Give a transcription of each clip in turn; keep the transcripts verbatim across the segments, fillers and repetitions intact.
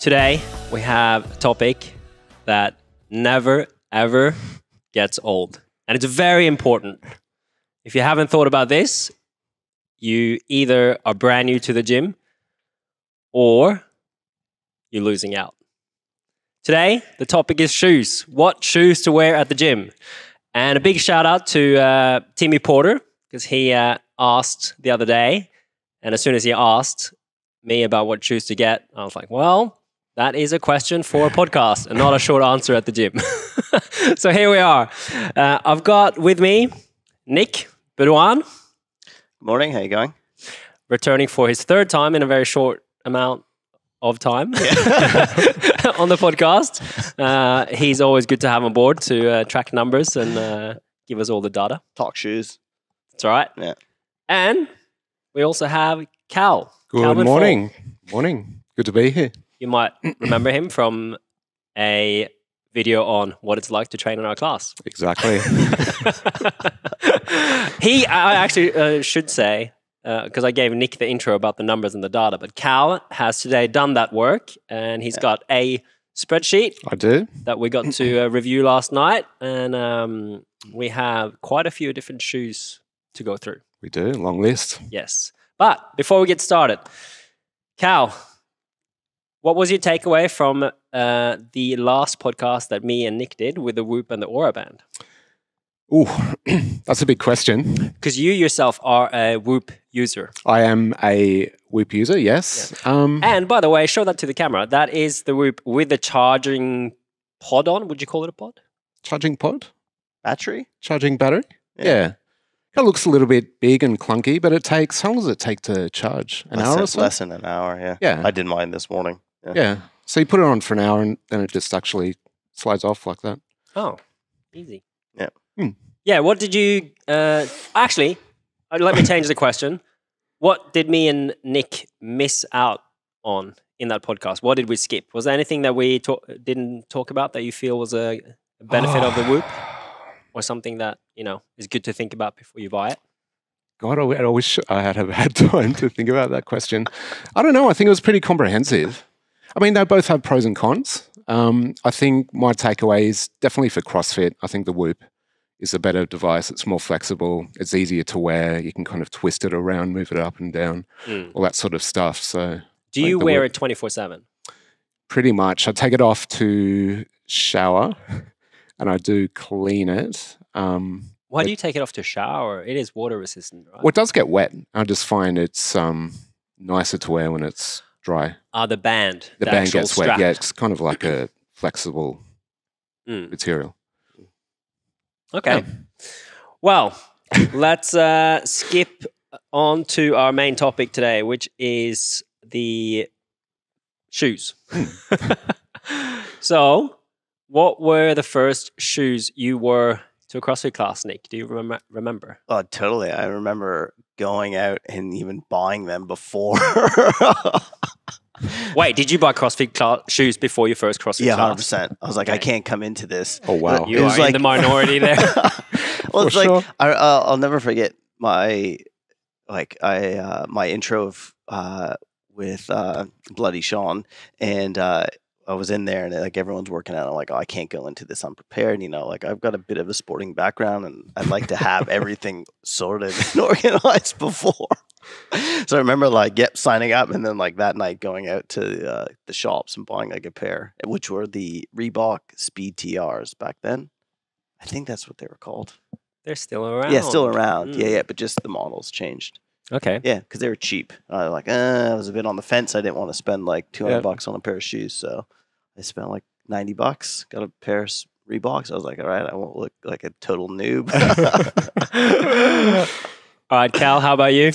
Today, we have a topic that never, ever gets old. And it's very important. If you haven't thought about this, you either are brand new to the gym or you're losing out. Today, the topic is shoes. What shoes to wear at the gym? And a big shout out to uh, Timmy Porter, because he uh, asked the other day. And as soon as he asked me about what shoes to get, I was like, well, that is a question for a podcast and not a short answer at the gym. So here we are. Uh, I've got with me Nick Bedouin. Morning, how are you going? Returning for his third time in a very short amount of time yeah. on the podcast. Uh, he's always good to have on board to uh, track numbers and uh, give us all the data. Talk shoes. That's right. Yeah. And we also have Cal. Good Calvin morning. Ford. Morning. Good to be here. You might remember him from a video on what it's like to train in our class. Exactly. he, I actually uh, should say, because uh, I gave Nick the intro about the numbers and the data, but Cal has today done that work, and he's yeah. got a spreadsheet. I do. That we got to uh, review last night, and um, we have quite a few different shoes to go through. We do, long list. Yes. But before we get started, Cal, what was your takeaway from uh, the last podcast that me and Nick did with the Whoop and the Aura Band? Ooh, that's a big question. Because you yourself are a Whoop user. I am a Whoop user, yes. Yeah. Um, and by the way, show that to the camera. That is the Whoop with the charging pod on. Would you call it a pod? Charging pod? Battery? Charging battery? Yeah. yeah. It looks a little bit big and clunky, but it takes, how long does it take to charge? An hour or so? Less than an hour, yeah. Yeah. I did mine this morning. Yeah. yeah. So you put it on for an hour and then it just actually slides off like that. Oh, easy. Yeah. Mm. Yeah, what did you... Uh, actually, let me change the question. What did me and Nick miss out on in that podcast? What did we skip? Was there anything that we talk, didn't talk about that you feel was a benefit oh. of the Whoop? Or something that, you know, is good to think about before you buy it? God, I wish I had had time to think about that question. I don't know. I think it was pretty comprehensive. I mean, they both have pros and cons. Um, I think my takeaway is definitely for CrossFit, I think the Whoop is a better device. It's more flexible. It's easier to wear. You can kind of twist it around, move it up and down, mm. all that sort of stuff. So, do you wear it twenty-four seven? Pretty much. I take it off to shower. And I do clean it. Um, Why do you take it off to shower? It is water resistant, right? Well, it does get wet. I just find it's um, nicer to wear when it's dry. Ah, uh, the band. The, the band gets strap. wet. Yeah, it's kind of like a flexible mm. material. Okay. Yeah. Well, let's uh, skip on to our main topic today, which is the shoes. So... what were the first shoes you wore to a CrossFit class, Nick? Do you remember? Remember? Oh, totally. I remember going out and even buying them before. Wait, did you buy CrossFit class shoes before your first CrossFit yeah, class? Yeah, one hundred percent. I was like, okay. I can't come into this. Oh, wow. You it was are like... in the minority there. Well, it's For like, sure. I, uh, I'll never forget my, like, I, uh, my intro of, uh, with uh, Bloody Sean and... Uh, I was in there and like everyone's working out. I'm like, oh, I can't go into this unprepared. You know, like I've got a bit of a sporting background and I'd like to have everything sorted and organized before. So I remember like, yep, signing up. And then like that night going out to uh, the shops and buying like a pair, which were the Reebok Speed T Rs back then. I think that's what they were called. They're still around. Yeah, still around. Mm. Yeah, yeah. But just the models changed. Okay. Yeah, because they were cheap. I was like, uh, I was a bit on the fence. I didn't want to spend like two hundred yeah. bucks on a pair of shoes. So I spent like ninety bucks, got a pair of Reeboks. I was like, all right, I won't look like a total noob. All right, Cal, how about you?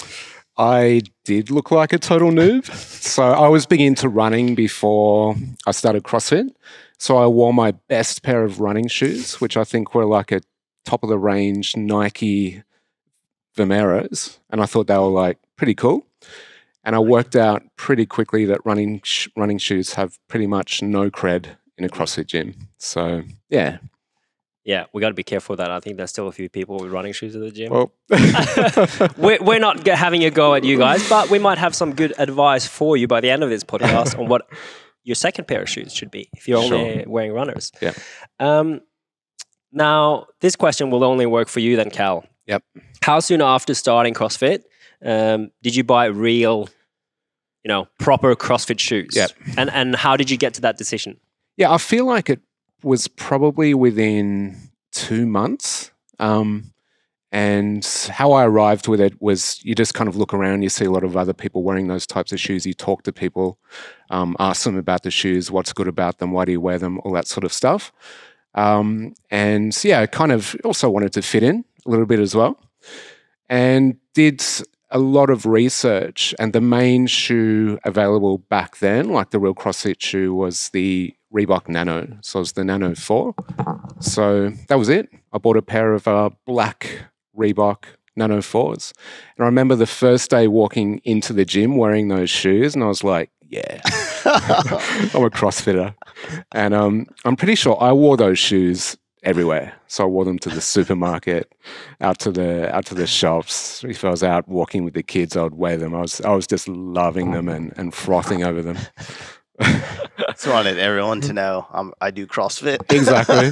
I did look like a total noob. So I was big into running before I started CrossFit. So I wore my best pair of running shoes, which I think were like a top of the range Nike Vimeros, and I thought they were like pretty cool. And I worked out pretty quickly that running sh running shoes have pretty much no cred in a CrossFit gym. So yeah, Yeah, we got to be careful with that. I think there's still a few people with running shoes at the gym. Well. we're, we're not having a go at you guys, but we might have some good advice for you by the end of this podcast on what your second pair of shoes should be if you're sure. only wearing runners. Yeah. Um, now, this question will only work for you then, Cal. Yep. How soon after starting CrossFit um, did you buy real, you know, proper CrossFit shoes? Yep. And, and how did you get to that decision? Yeah, I feel like it was probably within two months. Um, and how I arrived with it was you just kind of look around, you see a lot of other people wearing those types of shoes. You talk to people, um, ask them about the shoes, what's good about them, why do you wear them, all that sort of stuff. Um, and yeah, I kind of also wanted to fit in a little bit as well. And did a lot of research, and the main shoe available back then, like the real CrossFit shoe, was the Reebok Nano. So it was the Nano four. So that was it. I bought a pair of uh, black Reebok Nano fours. And I remember the first day walking into the gym wearing those shoes, and I was like, yeah, I'm a CrossFitter. And um, I'm pretty sure I wore those shoes everywhere. So I wore them to the supermarket, out to the out to the shops. If I was out walking with the kids, I would wear them. I was I was just loving them and, and frothing over them. Just wanted everyone to know I'm, I do CrossFit. Exactly.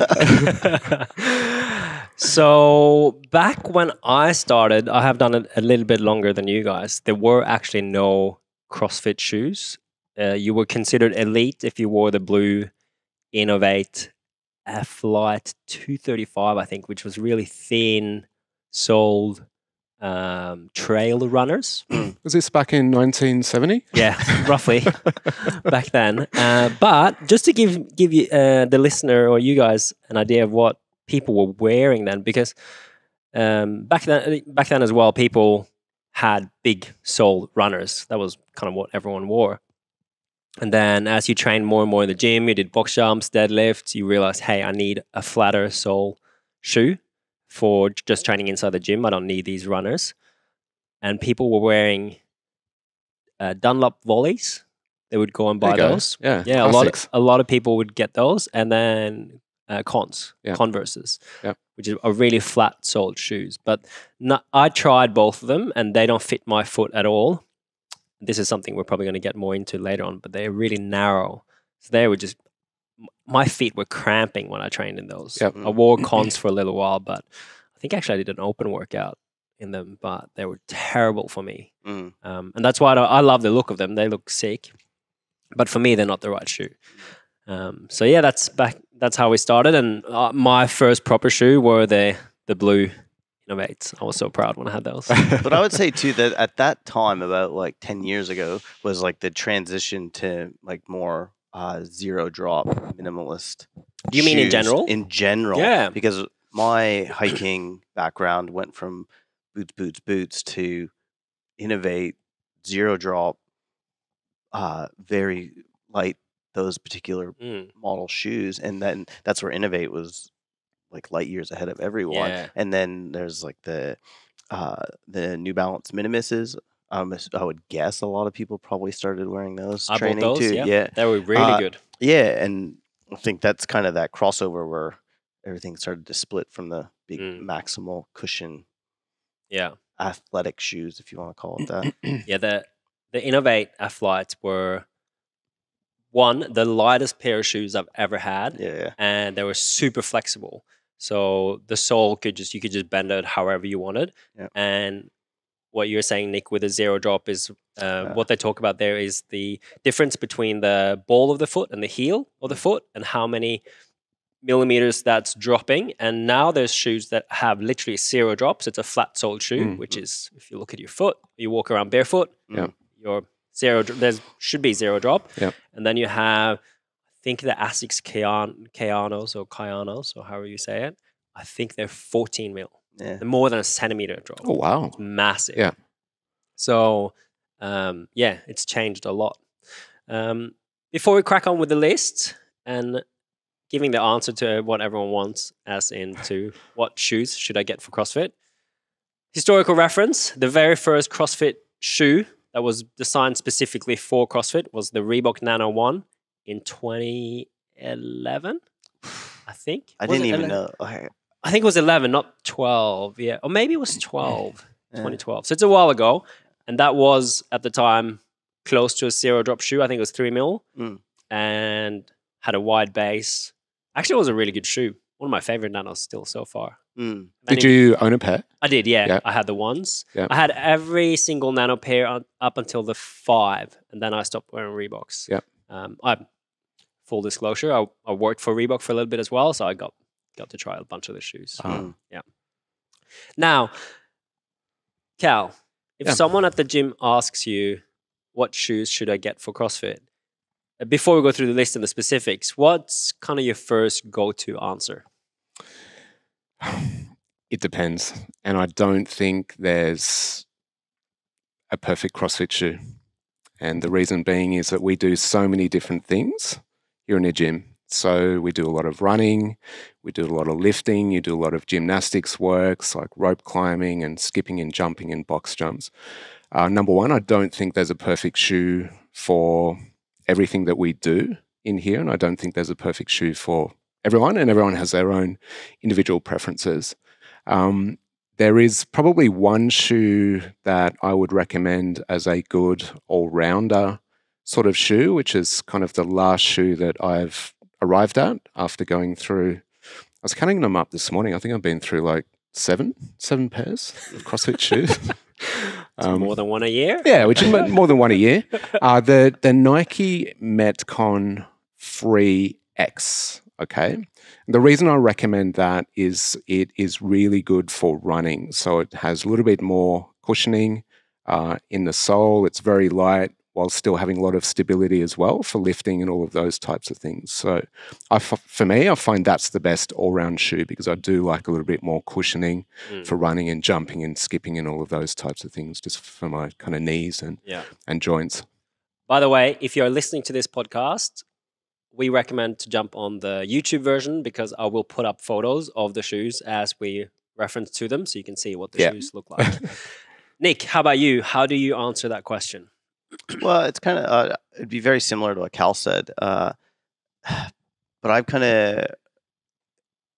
So back when I started, I have done it a little bit longer than you guys. There were actually no CrossFit shoes. Uh, you were considered elite if you wore the blue Inov eight F-Lite two thirty-five, I think, which was really thin soled um, trail runners. Was this back in nineteen seventy? Yeah, roughly back then. Uh, but just to give give you uh, the listener or you guys an idea of what people were wearing then, because um, back then, back then as well, people had big soled runners. That was kind of what everyone wore. And then as you trained more and more in the gym, you did box jumps, deadlifts, you realized, hey, I need a flatter sole shoe for just training inside the gym. I don't need these runners. And people were wearing uh, Dunlop volleys. They would go and buy those. Yeah, yeah, a lot, of, a lot of people would get those. And then uh, cons, yeah. Converses, yeah. Which are really flat soled shoes. But no, I tried both of them and they don't fit my foot at all. This is something we're probably going to get more into later on, but they're really narrow. So they were just, my feet were cramping when I trained in those. Yep. I wore cons for a little while, but I think actually I did an open workout in them, but they were terrible for me. Mm. Um, and that's why I, I love the look of them. They look sick, but for me, they're not the right shoe. Um, so yeah, that's back. That's how we started. And uh, my first proper shoe were the, the blue Inov eights. I was so proud when I had those. But I would say too that at that time, about like ten years ago, was like the transition to like more uh, zero drop minimalist. Do you mean in general? In general. Yeah. Because my hiking background went from boots, boots, boots to Inov eight, zero drop, uh, very light, those particular mm. model shoes. And then that's where Inov eight was like light years ahead of everyone. Yeah. And then there's like the uh, the New Balance Minimuses. Um, I would guess a lot of people probably started wearing those. I training those, too. Yeah. yeah, they were really uh, good. Yeah, and I think that's kind of that crossover where everything started to split from the big mm. maximal cushion, yeah, athletic shoes, if you want to call it that. Yeah, the the Inov eight F-Lites were, one, the lightest pair of shoes I've ever had, yeah, yeah. and they were super flexible. So the sole could just, you could just bend it however you wanted. Yep. And what you're saying, Nick, with a zero drop is uh, uh, what they talk about there is the difference between the ball of the foot and the heel of the foot and how many millimeters that's dropping. And now there's shoes that have literally zero drops. It's a flat sole shoe, mm-hmm. which is, if you look at your foot, you walk around barefoot, yeah. you're zero, there should be zero drop. Yep. And then you have, I think the Asics Kayanos or Kayanos or however you say it, I think they're fourteen mil. Yeah. They're more than a centimeter drop. Oh, wow. It's massive. Yeah. So, um, yeah, it's changed a lot. Um, before we crack on with the list and giving the answer to what everyone wants, as in to what shoes should I get for CrossFit, historical reference, the very first CrossFit shoe that was designed specifically for CrossFit was the Reebok Nano one. In twenty eleven, I think. I was didn't even know. Okay. I think it was eleven, not twelve. Yeah. Or maybe it was twelve, yeah. twenty twelve. So it's a while ago. And that was, at the time, close to a zero drop shoe. I think it was three mil mm. and had a wide base. Actually, it was a really good shoe. One of my favorite Nanos still so far. Mm. Did you own a pair? I did, yeah. Yep. I had the ones. Yep. I had every single Nano pair on, up until the five, and then I stopped wearing Reeboks. Yep. Um, I, full disclosure, I, I worked for Reebok for a little bit as well, so I got got to try a bunch of the shoes. Oh. Yeah. Now, Cal, if yeah. someone at the gym asks you, what shoes should I get for CrossFit? Before we go through the list and the specifics, what's kind of your first go-to answer? It depends. And I don't think there's a perfect CrossFit shoe. And the reason being is that we do so many different things here in the gym. So we do a lot of running, we do a lot of lifting, you do a lot of gymnastics works like rope climbing and skipping and jumping and box jumps. Uh, number one, I don't think there's a perfect shoe for everything that we do in here, and I don't think there's a perfect shoe for everyone, and everyone has their own individual preferences. Um, there is probably one shoe that I would recommend as a good all-rounder sort of shoe, which is kind of the last shoe that I've arrived at after going through. I was counting them up this morning. I think I've been through like seven, seven pairs of CrossFit shoes. Um, more than one a year? Yeah, which is more than one a year. Uh, the, the Nike Metcon Free X, okay? And the reason I recommend that is it is really good for running. So it has a little bit more cushioning uh, in the sole. It's very light while still having a lot of stability as well for lifting and all of those types of things. So I, for me, I find that's the best all-round shoe because I do like a little bit more cushioning mm. for running and jumping and skipping and all of those types of things just for my kind of knees and, yeah. and joints. By the way, if you're listening to this podcast, we recommend to jump on the YouTube version because I will put up photos of the shoes as we reference to them so you can see what the yeah. shoes look like. Nick, how about you? How do you answer that question? Well, it's kind of, uh, it'd be very similar to what Cal said, uh, but I've kind of,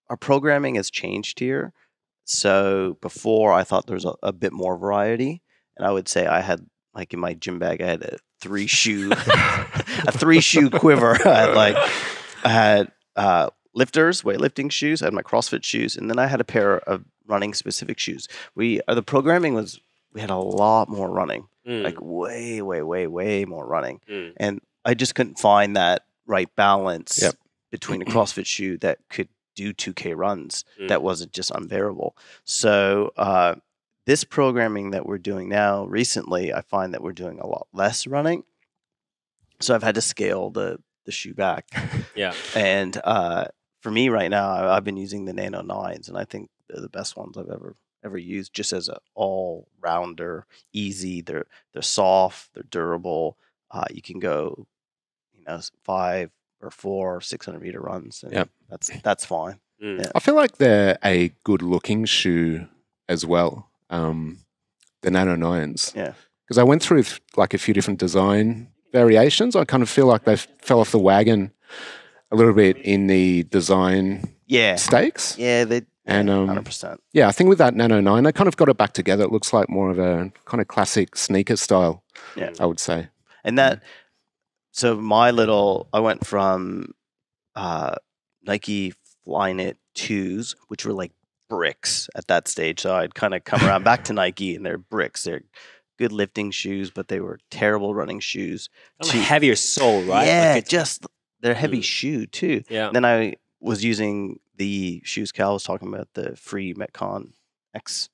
our programming has changed here. So before I thought there was a, a bit more variety, and I would say I had, like in my gym bag, I had a three shoe, a three shoe quiver. I had like, I had uh, lifters, weightlifting shoes, I had my CrossFit shoes, and then I had a pair of running specific shoes. We, uh, the programming was, we had a lot more running. Mm. Like way, way, way, way more running. Mm. And I just couldn't find that right balance yep. between a CrossFit shoe that could do two K runs. Mm. That wasn't just unbearable. So uh, this programming that we're doing now recently, I find that we're doing a lot less running. So I've had to scale the, the shoe back. yeah. And uh, for me right now, I've been using the Nano nines, and I think they're the best ones I've ever ever used, just as an all-rounder, easy. They're they're soft, they're durable. Uh, you can go, you know, five or four, six hundred meter runs, and yep. that's that's fine. Mm. Yeah. I feel like they're a good-looking shoe as well. Um, the Nano nines, yeah, because I went through like a few different design variations. I kind of feel like they fell off the wagon a little bit in the design, yeah, stakes, yeah, they. And um, one hundred percent. Yeah, I think with that Nano nine, they kind of got it back together. It looks like more of a kind of classic sneaker style, yeah. I would say. And that, so my little, I went from uh, Nike Flyknit twos, which were like bricks at that stage. So I'd kind of come around back to Nike, and they're bricks. They're good lifting shoes, but they were terrible running shoes. To, heavier sole, right? Yeah, like just, they're heavy mm. shoe too. Yeah. Then I was using the shoes Cal was talking about, the Free Metcon X.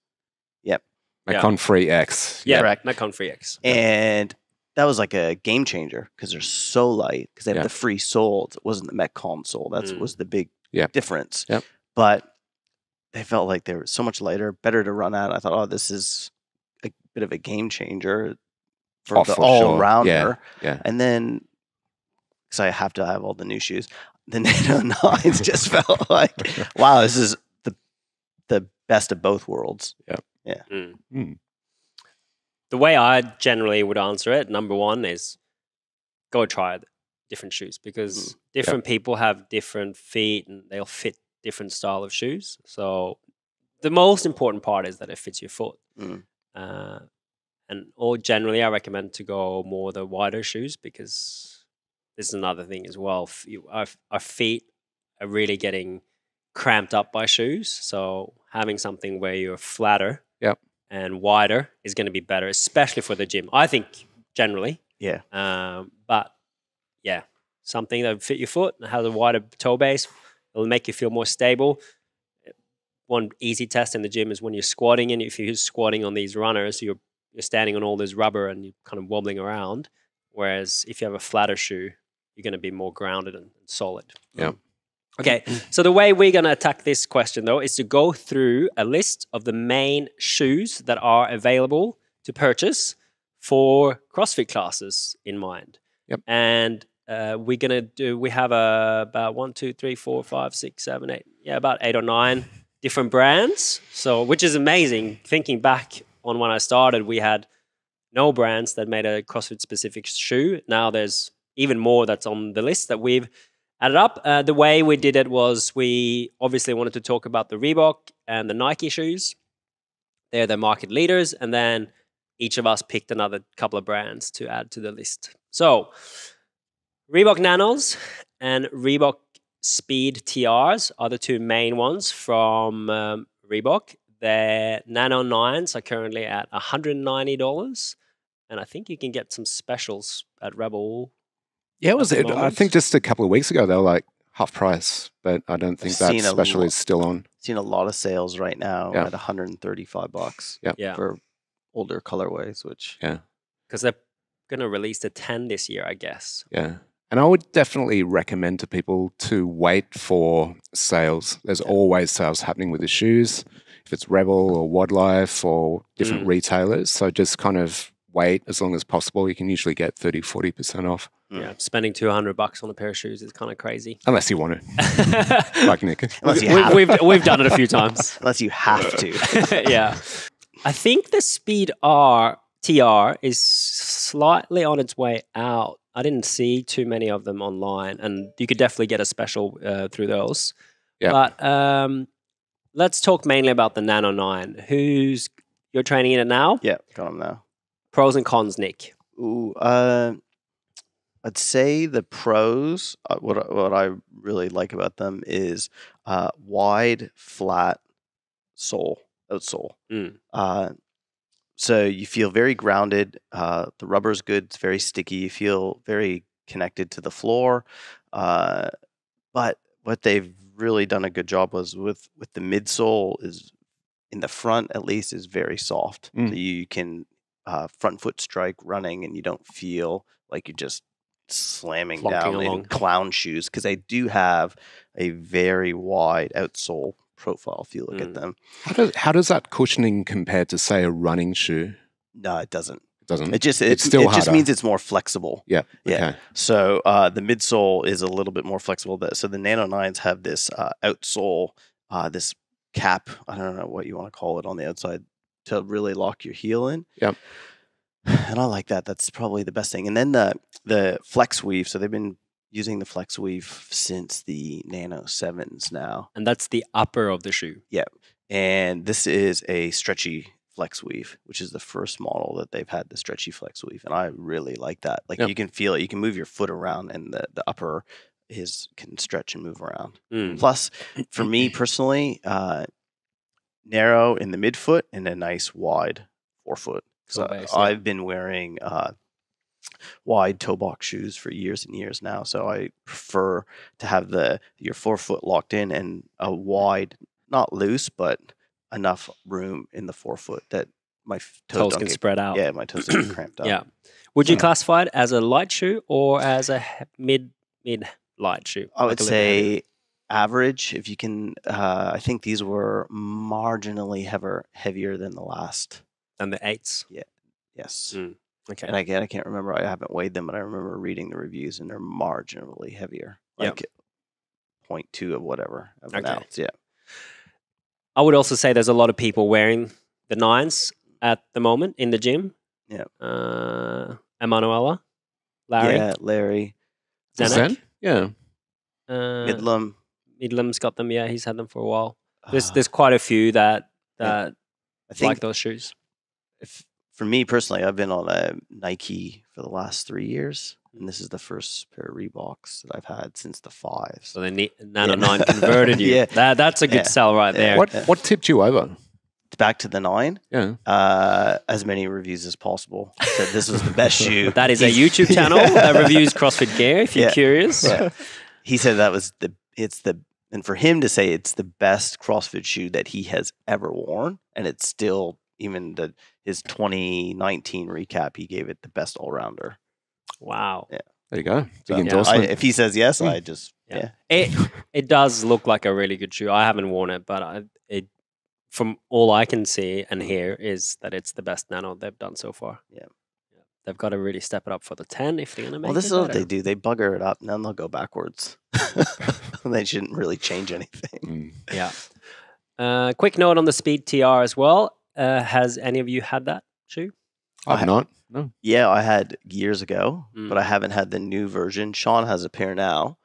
Yep. Metcon yeah. Free X. Yeah, correct. Metcon Free X. And that was like a game changer because they're so light because they have yeah. the free sole. It wasn't the Metcon sole. That mm. was the big yeah. difference. Yep. But they felt like they were so much lighter, better to run at. I thought, oh, this is a bit of a game changer for oh, the for all-rounder. Sure. Yeah. Yeah. And then, because I have to have all the new shoes, the Nano nines just felt like, wow, this is the the best of both worlds. Yeah. Yeah. Mm. Mm. The way I generally would answer it, number one is go try it. different shoes because mm. different yep. people have different feet and they'll fit different style of shoes. So the most important part is that it fits your foot. Mm. Uh, and or generally I recommend to go more the wider shoes because this is another thing as well. You, our, our feet are really getting cramped up by shoes. So having something where you're flatter yep. and wider is going to be better, especially for the gym, I think, generally. Yeah. Um, but yeah, something that fit your foot and has a wider toe base. It'll make you feel more stable. One easy test in the gym is when you're squatting, and if you're squatting on these runners, you're you're standing on all this rubber and you're kind of wobbling around. Whereas if you have a flatter shoe, you're going to be more grounded and solid. Yeah. Okay, so the way we're going to attack this question, though, is to go through a list of the main shoes that are available to purchase for CrossFit classes in mind. Yep. And uh, we're going to do, we have uh, about one, two, three, four, five, six, seven, eight, yeah, about eight or nine different brands. So, which is amazing. Thinking back on when I started, we had no brands that made a CrossFit-specific shoe. Now there's even more that's on the list that we've added up. Uh, the way we did it was we obviously wanted to talk about the Reebok and the Nike shoes. They're the market leaders. And then each of us picked another couple of brands to add to the list. So Reebok Nanos and Reebok Speed T Rs are the two main ones from um, Reebok. Their Nano nines are currently at one hundred ninety dollars. And I think you can get some specials at Rebel. Yeah, it was. It, I think just a couple of weeks ago, they were like half price, but I don't think I've that special lot, is still on. Seen a lot of sales right now yeah. at one hundred thirty-five bucks yep. yeah. for older colorways, which yeah, because they're going to release the ten this year, I guess. Yeah, and I would definitely recommend to people to wait for sales. There's yeah. always sales happening with the shoes, if it's Rebel or Wildlife or different mm. retailers. So just kind of wait as long as possible. You can usually get thirty, forty percent off. Yeah, spending two hundred bucks on a pair of shoes is kind of crazy. Unless you want it. Like Nick. Unless you have. We've, we've, we've done it a few times. Unless you have to. Yeah. I think the Speed R T R is slightly on its way out. I didn't see too many of them online, and you could definitely get a special uh, through those. Yeah. But um, let's talk mainly about the Nano nine. Who's, you're training in it now? Yeah, got them now. Pros and cons, Nick. Ooh, uh... I'd say the pros, uh, what, what I really like about them is uh, wide, flat sole, outsole. Mm. Uh, so you feel very grounded. Uh, the rubber is good. It's very sticky. You feel very connected to the floor. Uh, but what they've really done a good job was with, with the midsole is, in the front at least, is very soft. Mm. So you can uh, front foot strike running and you don't feel like you're just slamming down along in clown shoes, because they do have a very wide outsole profile if you look mm. at them. How does, how does that cushioning compare to, say, a running shoe? No, it doesn't. It doesn't? It just, it, it's still it harder. Just means it's more flexible. Yeah. Yeah. Okay. So uh, the midsole is a little bit more flexible. So the Nano nines have this uh, outsole, uh, this cap, I don't know what you want to call it, on the outside to really lock your heel in. Yep. And I like that. That's probably the best thing. And then the the flex weave. So they've been using the flex weave since the Nano sevens now. And that's the upper of the shoe. Yeah. And this is a stretchy flex weave, which is the first model that they've had, the stretchy flex weave. And I really like that. Like yep. you can feel it. You can move your foot around and the, the upper is can stretch and move around. Mm. Plus, for me personally, uh, narrow in the midfoot and a nice wide forefoot. So I've been wearing uh, wide toe box shoes for years and years now. So I prefer to have the your forefoot locked in and a wide, not loose, but enough room in the forefoot that my toes can spread out. Yeah, my toes can cramped up. Yeah. Would you classify it as a light shoe or as a mid mid light shoe? I would say average. If you can, uh, I think these were marginally heavier heavier than the last. And the eights? Yeah. Yes. Mm. Okay. And again, I can't remember. I haven't weighed them, but I remember reading the reviews and they're marginally heavier. Like yep. zero point two of whatever. Of an okay. ounce. Yeah. I would also say there's a lot of people wearing the nines at the moment in the gym. Yeah. Uh, Emanuela, Larry. Yeah, Larry. Zanek. Yeah. Uh, Midlam. Midlam's got them. Yeah, he's had them for a while. There's uh, there's quite a few that that yeah. I think like those shoes. If for me personally, I've been on a Nike for the last three years, and this is the first pair of Reeboks that I've had since the five. So the Nano nine converted you. Yeah, that, that's a good yeah. sell right there. What yeah. what tipped you over? Back to the nine. Yeah. Uh, as many reviews as possible. So this was the best shoe. That is a YouTube channel that reviews CrossFit gear. If you're yeah. curious, yeah. he said that was the it's the and for him to say it's the best CrossFit shoe that he has ever worn, and it's still even the his twenty nineteen recap. He gave it the best all rounder. Wow. Yeah. There you go. So, yeah, I, if he says yes, mm. I just yeah. yeah. It it does look like a really good shoe. I haven't worn it, but I it. From all I can see and hear is that it's the best Nano they've done so far. Yeah. yeah. They've got to really step it up for the ten if they're going to make it. Well, this is what they do. They bugger it up and then they'll go backwards. They shouldn't really change anything. Mm. Yeah. Uh, quick note on the Speed T R as well. Uh, has any of you had that shoe? I have not. No. Yeah, I had years ago, mm. but I haven't had the new version. Sean has a pair now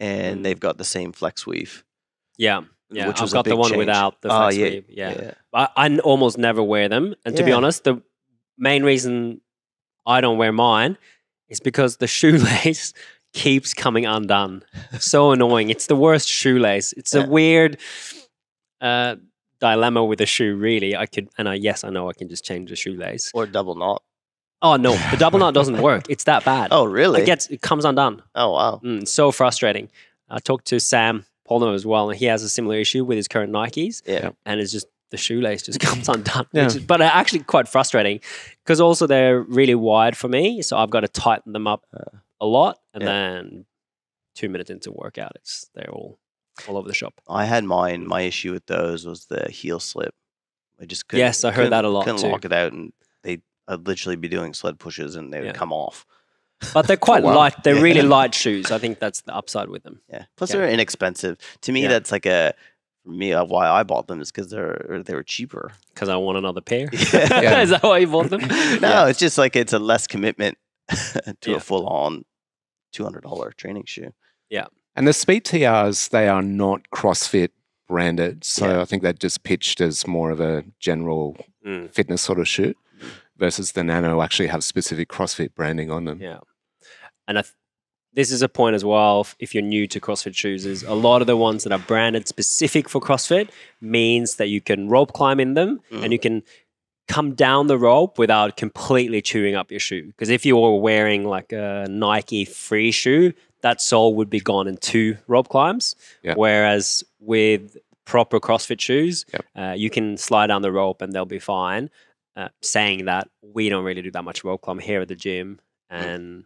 and mm. they've got the same flex weave. Yeah. Yeah, I've got the one change. without the flex oh, yeah, weave. Yeah, yeah. I, I almost never wear them, and yeah. to be honest, the main reason I don't wear mine is because the shoelace keeps coming undone. So annoying! It's the worst shoelace. It's yeah. a weird uh, dilemma with a shoe, really. I could, and I yes, I know I can just change the shoelace or double knot. Oh no, the double knot doesn't work. It's that bad. Oh really? It gets it comes undone. Oh wow, mm, so frustrating. I talked to Sam Polno as well, and he has a similar issue with his current Nikes. Yeah. And it's just the shoelace just comes undone. Yeah. Which is, but actually quite frustrating because also they're really wide for me. So I've got to tighten them up a lot. And yeah. then two minutes into workout, it's they're all all over the shop. I had mine. My issue with those was the heel slip. I just couldn't. Yes, I heard that a lot. Couldn't too. lock it out, and they I'd literally be doing sled pushes and they would yeah. come off. But they're quite oh, wow. light. They're yeah. really light shoes. I think that's the upside with them. Yeah. Plus yeah. they're inexpensive. To me, yeah. that's like a for me why I bought them is because they're they were cheaper. Because I want another pair. Yeah. yeah. Is that why you bought them? No, yeah. it's just like it's a less commitment to yeah. a full on two hundred dollar training shoe. Yeah. And the Speed T Rs, they are not CrossFit branded, so yeah. I think they're just pitched as more of a general mm. fitness sort of shoe. Versus the Nano actually have specific CrossFit branding on them. Yeah. And I th this is a point as well, if you're new to CrossFit shoes, is a lot of the ones that are branded specific for CrossFit means that you can rope climb in them mm. and you can come down the rope without completely chewing up your shoe. Because if you were wearing like a Nike free shoe, that sole would be gone in two rope climbs. Yeah. Whereas with proper CrossFit shoes, yep. uh, you can slide down the rope and they'll be fine. Uh, saying that we don't really do that much rope climb here at the gym, and mm.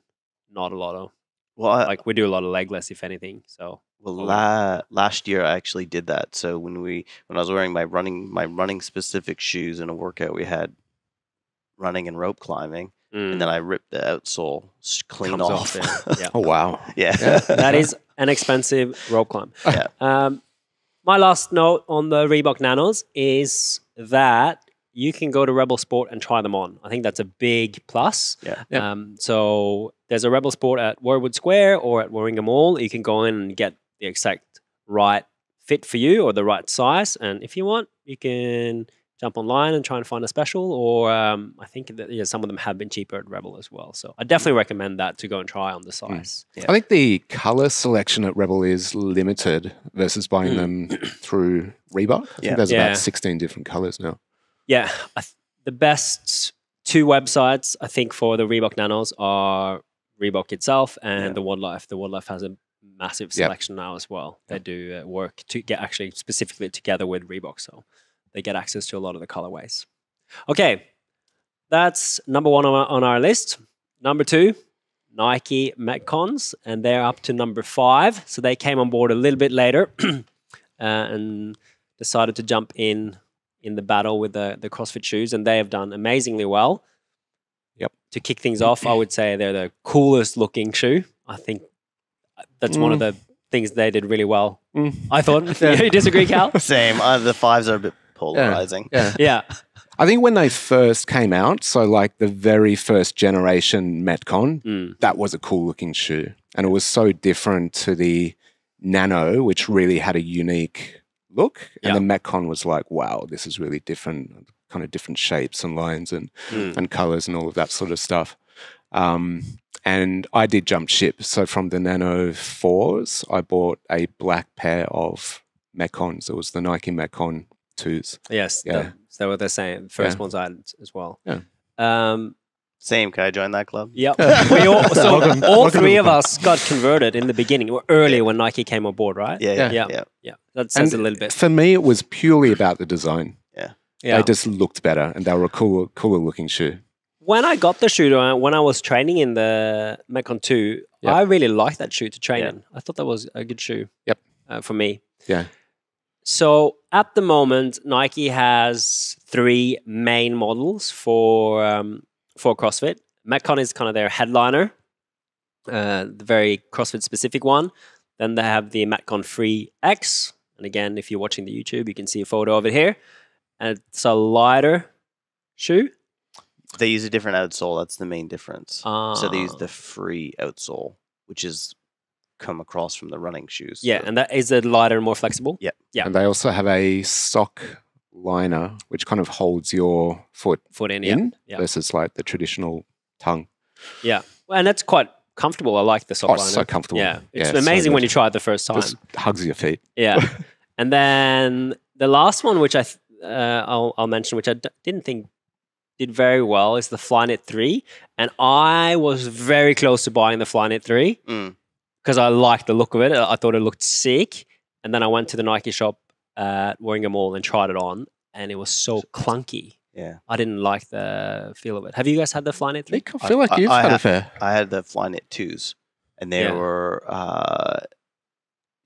not a lot of well, I, like we do a lot of legless, if anything. So well, la last year I actually did that. So when we when I was wearing my running my running specific shoes in a workout, we had running and rope climbing, mm. and then I ripped the outsole clean off. off yeah. Oh wow, yeah, yeah. that is an expensive rope climb. Yeah. Um, my last note on the Reebok Nanos is that you can go to Rebel Sport and try them on. I think that's a big plus. Yeah. yeah. Um, so there's a Rebel Sport at Warwood Square or at Warringah Mall. You can go in and get the exact right fit for you or the right size. And if you want, you can jump online and try and find a special. Or um, I think that yeah, some of them have been cheaper at Rebel as well. So I definitely recommend that to go and try on the size. Mm. Yeah. I think the color selection at Rebel is limited versus buying mm. them through Reebok. I yeah. think there's yeah. about sixteen different colors now. Yeah, I th the best two websites, I think, for the Reebok Nanos are Reebok itself and yeah. the Wildlife. The Wildlife has a massive selection yep. now as well. They yep. do uh, work to get actually specifically together with Reebok, so they get access to a lot of the colorways. Okay, that's number one on our, on our list. Number two, Nike Metcons, and they're up to number five. So they came on board a little bit later uh, and decided to jump in in the battle with the, the CrossFit shoes, and they have done amazingly well. Yep. To kick things off, I would say they're the coolest looking shoe. I think that's mm. one of the things they did really well. Mm. I thought. Yeah. You disagree, Cal? Same. Uh, the fives are a bit polarizing. Yeah. yeah. yeah. I think when they first came out, so like the very first generation Metcon, mm. that was a cool looking shoe. And it was so different to the Nano, which really had a unique look. And yep. the Metcon was like, wow, this is really different, kind of different shapes and lines and, mm. and colors and all of that sort of stuff. Um, and I did jump ship. So from the Nano fours, I bought a black pair of Metcons. It was the Nike Metcon twos. Yes. Yeah. The, they were the same. First yeah. ones I had as well. Yeah. Um, Same. Can I join that club? Yep. we all, so welcome, all welcome three of us got converted in the beginning, or early when Nike came on board, right? Yeah. Yeah. Yeah. yeah. yeah. That says and a little bit. For me, it was purely about the design. Yeah. yeah. They just looked better and they were a cool, cooler looking shoe. When I got the shoe, when I was training in the Metcon two, yep. I really liked that shoe to train yep. in. I thought that was a good shoe. Yep. Uh, for me. Yeah. So at the moment, Nike has three main models for um, for CrossFit. Metcon is kind of their headliner, uh, the very CrossFit specific one. Then they have the Metcon Free X. And again, if you're watching the YouTube, you can see a photo of it here. And it's a lighter shoe. They use a different outsole. That's the main difference. Ah. So they use the free outsole, which is... come across from the running shoes. Yeah, so. And that is a lighter and more flexible. Yeah. yeah. And they also have a sock liner, which kind of holds your foot, foot in, in yeah. Yeah. versus like the traditional tongue. Yeah. Well, and that's quite comfortable. I like the sock oh, liner. It's so comfortable. Yeah. It's yeah, amazing so when you try it the first time. Just hugs your feet. Yeah. And then the last one, which I th uh, I'll, I'll mention, which I d didn't think did very well, is the Flyknit three. And I was very close to buying the Flyknit three. Mm. Because I liked the look of it. I thought it looked sick. And then I went to the Nike shop at Warringham Mall and tried it on. And it was so clunky. Yeah. I didn't like the feel of it. Have you guys had the Flyknit three? I feel like I, you've I had a fair. I had the Flyknit twos. And they yeah. were, uh,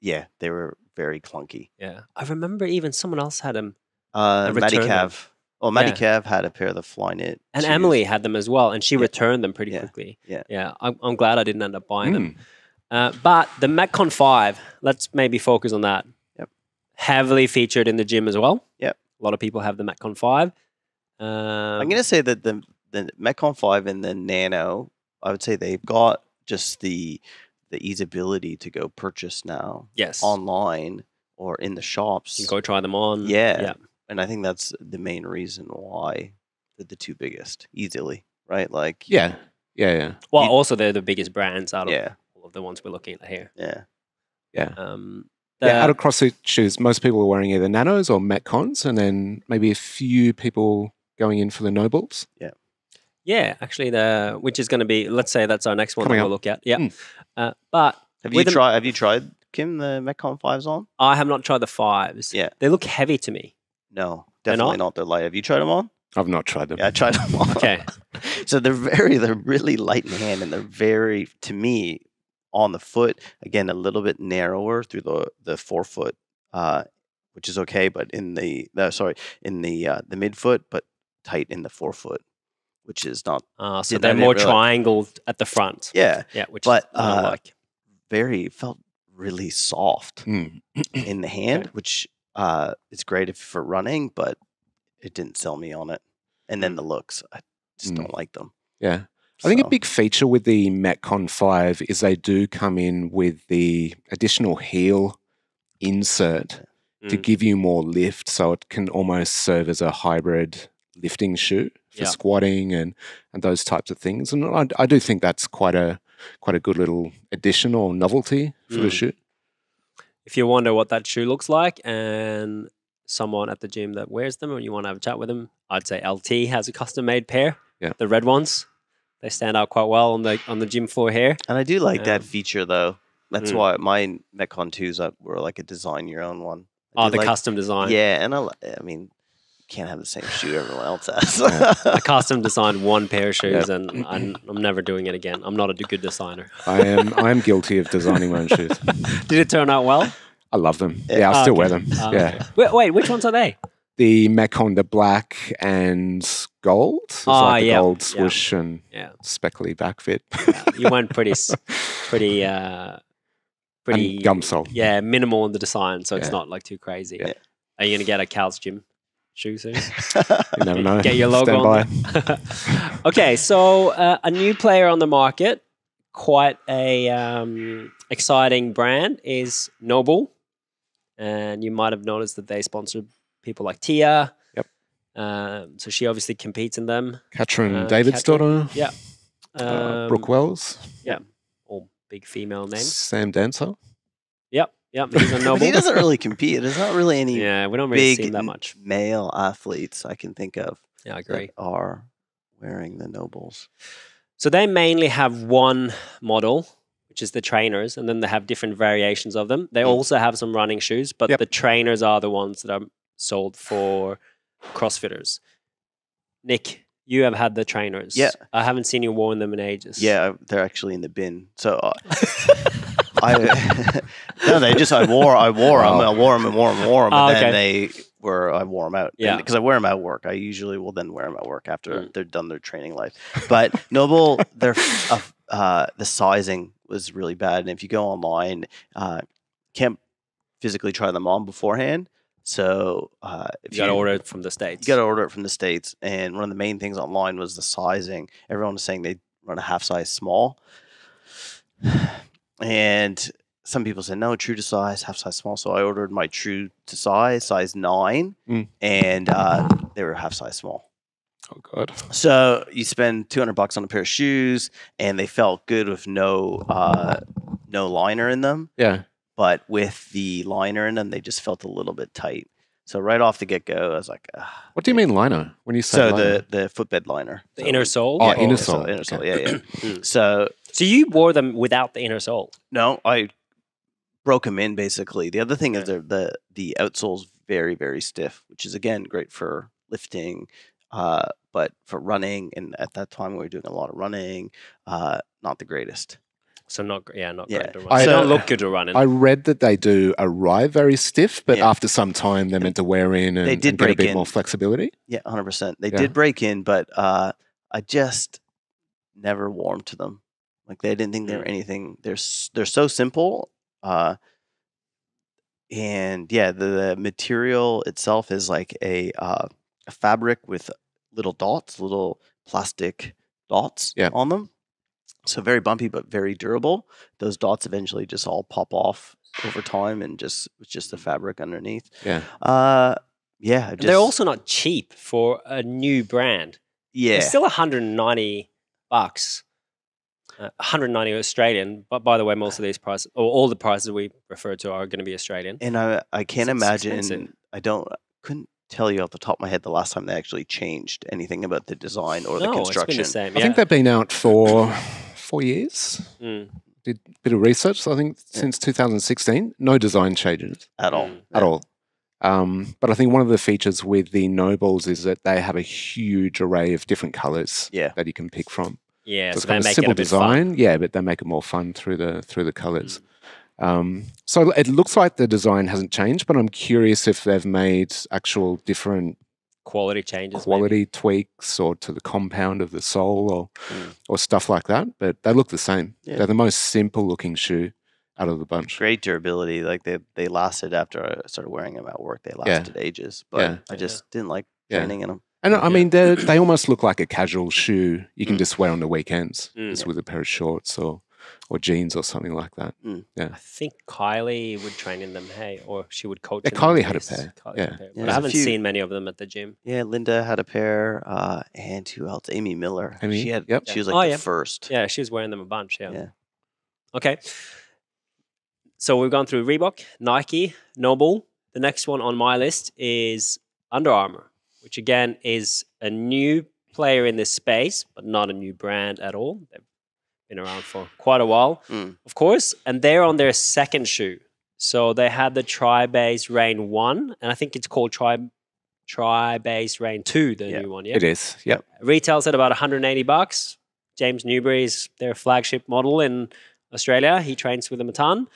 yeah, they were very clunky. Yeah. I remember even someone else had them. Uh, Maddie Cav. Well, Maddie yeah. Cav had a pair of the Flyknit. And Emily had them as well. And she yeah. returned them pretty yeah. quickly. Yeah. Yeah. I'm, I'm glad I didn't end up buying mm. them. Uh, but the Metcon five, let's maybe focus on that. Yep. Heavily featured in the gym as well. Yep. A lot of people have the Metcon five. Um, I'm going to say that the, the Metcon five and the Nano, I would say they've got just the the easeability to go purchase now. Yes. Online or in the shops. You can go try them on. Yeah. Yep. And I think that's the main reason why they're the two biggest easily, right? Like yeah. Yeah, yeah. Well, you, also they're the biggest brands out of yeah. of the ones we're looking at here. Yeah. Yeah. Um, yeah, out of CrossFit shoes, most people are wearing either Nanos or Metcons, and then maybe a few people going in for the Nobulls. Yeah. Yeah, actually, the which is going to be, let's say that's our next one Coming that we'll up. look at. Yeah. Mm. Uh, but have you, tried, have you tried, Kim, the Metcon fives on? I have not tried the fives. Yeah. They look heavy to me. No, definitely not. They're light. Have you tried them on? I've not tried them. Yeah, I tried them on. Okay. So they're very, they're really light in hand, and they're very, to me, on the foot, again, a little bit narrower through the the forefoot, uh, which is okay, but in the no, sorry, in the uh, the midfoot, but tight in the forefoot, which is not. Uh, so they're more triangled like, at the front. Yeah, yeah, which but is uh, like very felt really soft mm. in the hand, okay. which uh, is great if for running, but it didn't sell me on it. And then the looks, I just mm. don't like them. Yeah. I think a big feature with the Metcon five is they do come in with the additional heel insert mm. to give you more lift. So it can almost serve as a hybrid lifting shoe for yeah. squatting and, and those types of things. And I, I do think that's quite a, quite a good little addition or novelty for mm. the shoe. If you wonder what that shoe looks like and someone at the gym that wears them and you want to have a chat with them, I'd say L T has a custom-made pair, yeah. the red ones. They stand out quite well on the on the gym floor here. And I do like um, that feature, though. That's mm. why my Metcon twos were like a design-your-own one. I oh, the like, custom design. Yeah, and I, I mean, you can't have the same shoe everyone else has. I custom designed one pair of shoes, yeah. and I'm, I'm never doing it again. I'm not a good designer. I am I am guilty of designing my own shoes. Did it turn out well? I love them. Yeah, yeah I oh, still okay. wear them. Um, yeah. Wait, wait, which ones are they? The Metcon, the black and gold. It's oh, like the yeah. gold swoosh yeah. and yeah. speckly back fit. Yeah. You went pretty, pretty, uh, pretty. And gum sole. Yeah, minimal in the design, so yeah. it's not like too crazy. Yeah. Are you going to get a Cal's Gym shoe soon? You never know. Get your logo Stand on. Okay, so uh, a new player on the market quite a um, exciting brand is NOBULL. And you might have noticed that they sponsored people like Tia. Yep. Um, so she obviously competes in them. Katrin, uh, David's Katrin. daughter. Yeah. Um, uh, Brooke Wells. Yeah. All big female names. Sam Dancer. Yep. Yep. He's on NOBULL. He doesn't really compete. There's not really any yeah, we don't really big see that much. male athletes I can think of yeah, I agree. that are wearing the NOBULLs. So they mainly have one model, which is the trainers, and then they have different variations of them. They also have some running shoes, but yep. the trainers are the ones that are sold for CrossFitters. Nick, you have had the trainers. Yeah. I haven't seen you wearing them in ages. Yeah, they're actually in the bin. So uh, I No, they just I wore I wore them. Oh. I wore them and wore them and wore them, and oh, okay. then they were I wore them out. Yeah. Because I wear them at work. I usually will then wear them at work after mm. they're done their training life. But NOBULL, they're uh, uh, the sizing was really bad, and if you go online, uh, can't physically try them on beforehand. So uh, if you gotta you, order it from the States, you gotta order it from the States. And one of the main things online was the sizing. Everyone was saying they run a half size small, and some people said no, true to size, half size small. So I ordered my true to size, size nine, mm. and uh, they were half size small. Oh God! So you spend two hundred bucks on a pair of shoes, and they felt good with no uh, no liner in them. Yeah. But with the liner in them, they just felt a little bit tight. So right off the get go, I was like, ugh. What do you mean liner? When you say so liner? the the footbed liner, the so, inner sole. Oh, yeah, inner sole, inner sole. Okay. Yeah, yeah. so so you wore them without the inner sole? No, I broke them in basically. The other thing yeah. is the the the outsole's very very stiff, which is again great for lifting. Uh, but for running, and at that time we were doing a lot of running, uh, not the greatest. So not, yeah, not yeah. great to run. I so don't look good to run. In. I read that they do arrive very stiff, but yeah. after some time they're meant to wear in and, they did and get break a bit in. more flexibility. Yeah, one hundred percent. They yeah. did break in, but uh, I just never warmed to them. Like they didn't think they were anything. They're, they're so simple. Uh, and yeah, the, the material itself is like a, uh, a fabric with little dots, little plastic dots yeah. on them. So very bumpy, but very durable. Those dots eventually just all pop off over time, and just it's just the fabric underneath. Yeah, uh, yeah. Just, they're also not cheap for a new brand. Yeah, it's still one hundred ninety bucks, uh, one hundred ninety Australian. But by the way, most of these prices, or all the prices we refer to, are going to be Australian. And I, I can't it's imagine. Expensive. I don't. Couldn't. tell you off the top of my head the last time they actually changed anything about the design or no, the construction. It's been the same, yeah. I think they've been out for four years. Mm. Did a bit of research, so I think yeah. since two thousand sixteen, no design changes. At all. Mm. At yeah. all. Um, but I think one of the features with the NOBULLs is that they have a huge array of different colors yeah. that you can pick from. Yeah, so, so it's they kind make of simple it a bit design. Fun. Yeah, but they make it more fun through the through the colors. Mm. Um, so it looks like the design hasn't changed, but I'm curious if they've made actual different quality changes, quality maybe. tweaks, or to the compound of the sole, or mm. or stuff like that. But they look the same. Yeah. They're the most simple looking shoe out of the bunch. Great durability. Like they they lasted after I started wearing them at work. They lasted yeah. ages, but yeah. I just yeah. didn't like training yeah. in them. And I mean, yeah. they almost look like a casual shoe you can mm. just wear on the weekends, mm. just yeah. with a pair of shorts or. Or jeans or something like that. Mm. Yeah, I think Kylie would train in them, hey, or she would coach. Yeah, in Kylie had a pair. Kylie yeah, had a pair. Yeah. But I haven't few... seen many of them at the gym. Yeah, Linda had a pair, uh, and who else? Amy Miller. Amy, she had. Yep. She was like oh, the yeah. first. Yeah, she was wearing them a bunch. Yeah. yeah. Okay. So we've gone through Reebok, Nike, NOBULL. The next one on my list is Under Armour, which again is a new player in this space, but not a new brand at all. They've been around for quite a while, mm. of course, and they're on their second shoe. So they had the Tri-Base Rain one, and I think it's called Tri Tri-Base Rain two, the yep. new one. Yeah, it is. Yep. Retails at about one hundred eighty bucks. James Newbury's their flagship model in Australia. He trains with them a ton.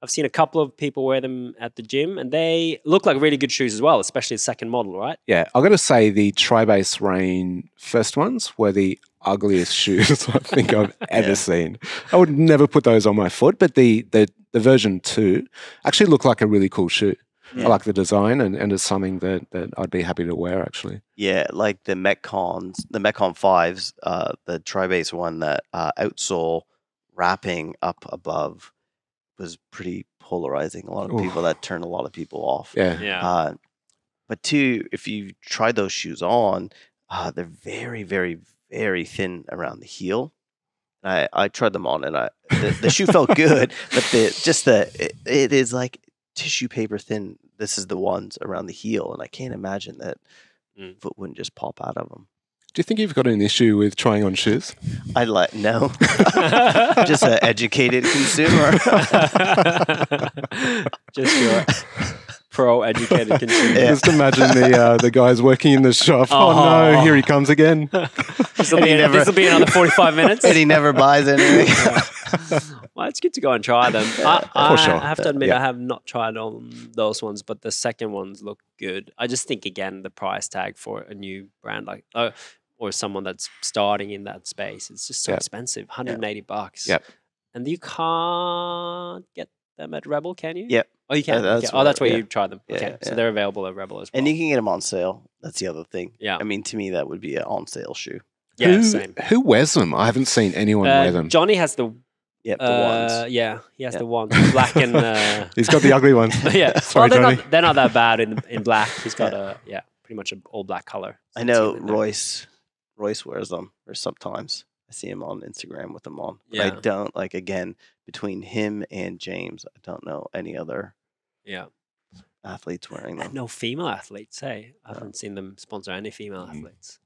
I've seen a couple of people wear them at the gym, and they look like really good shoes as well, especially the second model, right? Yeah, I've got to say the Tri-Base Rain first ones were the ugliest shoes I think I've ever yeah. seen. I would never put those on my foot, but the the, the version two actually looked like a really cool shoe. Yeah. I like the design, and, and it's something that, that I'd be happy to wear actually. Yeah, like the Metcons, the Metcon fives, uh, the Tri-Base one, that uh, outsole wrapping up above was pretty polarizing. A lot of Oof. people, that turned a lot of people off. Yeah. yeah. Uh, but two, if you try those shoes on, uh, they're very, very, very thin around the heel. I, I tried them on and I the, the shoe felt good, but the just the it, it is like tissue paper thin. This is the ones around the heel, and I can't imagine that mm. foot wouldn't just pop out of them. Do you think you've got an issue with trying on shoes? I like no, just an educated consumer. Just your pro educated consumer. Yeah. Just imagine the uh, the guys working in the shop. Oh, oh no, here he comes again. This will be, never, be another forty-five minutes. And he never buys anything. Yeah. Well, it's good to go and try them. I, I, sure. I have to admit, yeah. I have not tried on those ones, but the second ones look good. I just think, again, the price tag for a new brand like oh, or someone that's starting in that space, it's just so yeah. expensive, one hundred eighty yeah. bucks. Yep. And you can't get them at Rebel, can you? Yep. Oh, you can. Yeah, that's okay. Oh, that's where yeah. you try them. Yeah, okay. Yeah. So they're available at Rebel as well. And you can get them on sale. That's the other thing. Yeah. I mean, to me, that would be an on sale shoe. Yeah, who, same. Who wears them? I haven't seen anyone uh, wear them. Johnny has the, yep, the ones. Uh, yeah, he has yep. the ones. Black and... Uh, he's got the ugly ones. yeah. Sorry, well, they're Johnny. Not, they're not that bad in in black. He's got yeah. a, yeah, pretty much an all black color. So I know Royce, Royce wears them or sometimes. I see him on Instagram with them on. Yeah. I don't, like, again, between him and James, I don't know any other yeah. athletes wearing them. No female athletes, hey. I haven't seen them sponsor any female athletes.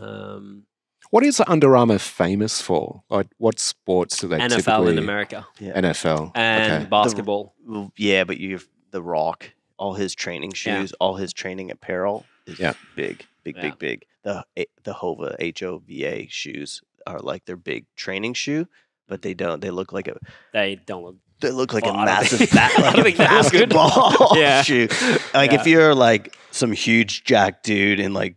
um, what is Under Armour famous for? Like, what sports do they N F L typically... N F L in America. Yeah. N F L. And okay. basketball. The, yeah, but you've The Rock, all his training shoes, yeah. all his training apparel is yeah. big, big, yeah. big, big. The the Hova, H O V A shoes are like their big training shoe, but they don't, they look like a... They don't look... They look like oh, a massive bat, like a basketball yeah. shoe. Like yeah. if you're like some huge jack dude in like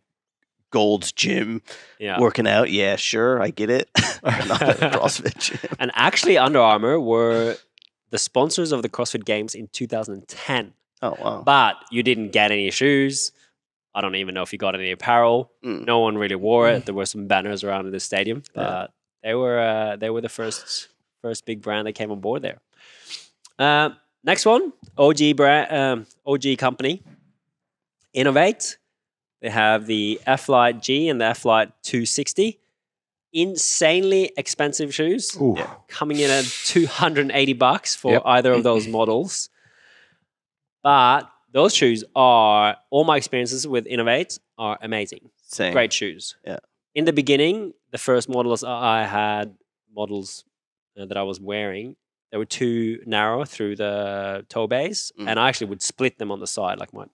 Gold's Gym yeah. working out, yeah, sure, I get it. Not at a CrossFit gym. And actually, Under Armour were the sponsors of the CrossFit Games in two thousand ten. Oh wow! But you didn't get any shoes. I don't even know if you got any apparel. Mm. No one really wore it. Mm. There were some banners around in the stadium, but yeah. they were uh, they were the first first big brand that came on board there. Uh, next one, O G brand, um, O G company, Inov eight. They have the F-Lite G and the F-Lite two sixty. Insanely expensive shoes, yeah. coming in at two hundred eighty bucks for yep. either of those models. But those shoes are, all my experiences with Inov eight are amazing. Same. Great shoes. Yeah. In the beginning, the first models I had, models uh, that I was wearing, they were too narrow through the toe base, mm. and I actually would split them on the side, like my